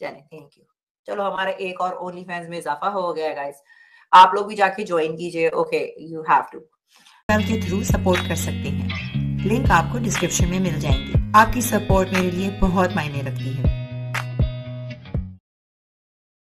चले, थैंक यू। चलो हमारा एक और ओनली फैंस में इजाफा हो गया गाइस, आप लोग भी जाके ज्वाइन कीजिए। ओके, यू हैव टू के थ्रू सपोर्ट कर सकते हैं, लिंक आपको डिस्क्रिप्शन में मिल जाएंगे। आपकी सपोर्ट मेरे लिए बहुत मायने रखती है।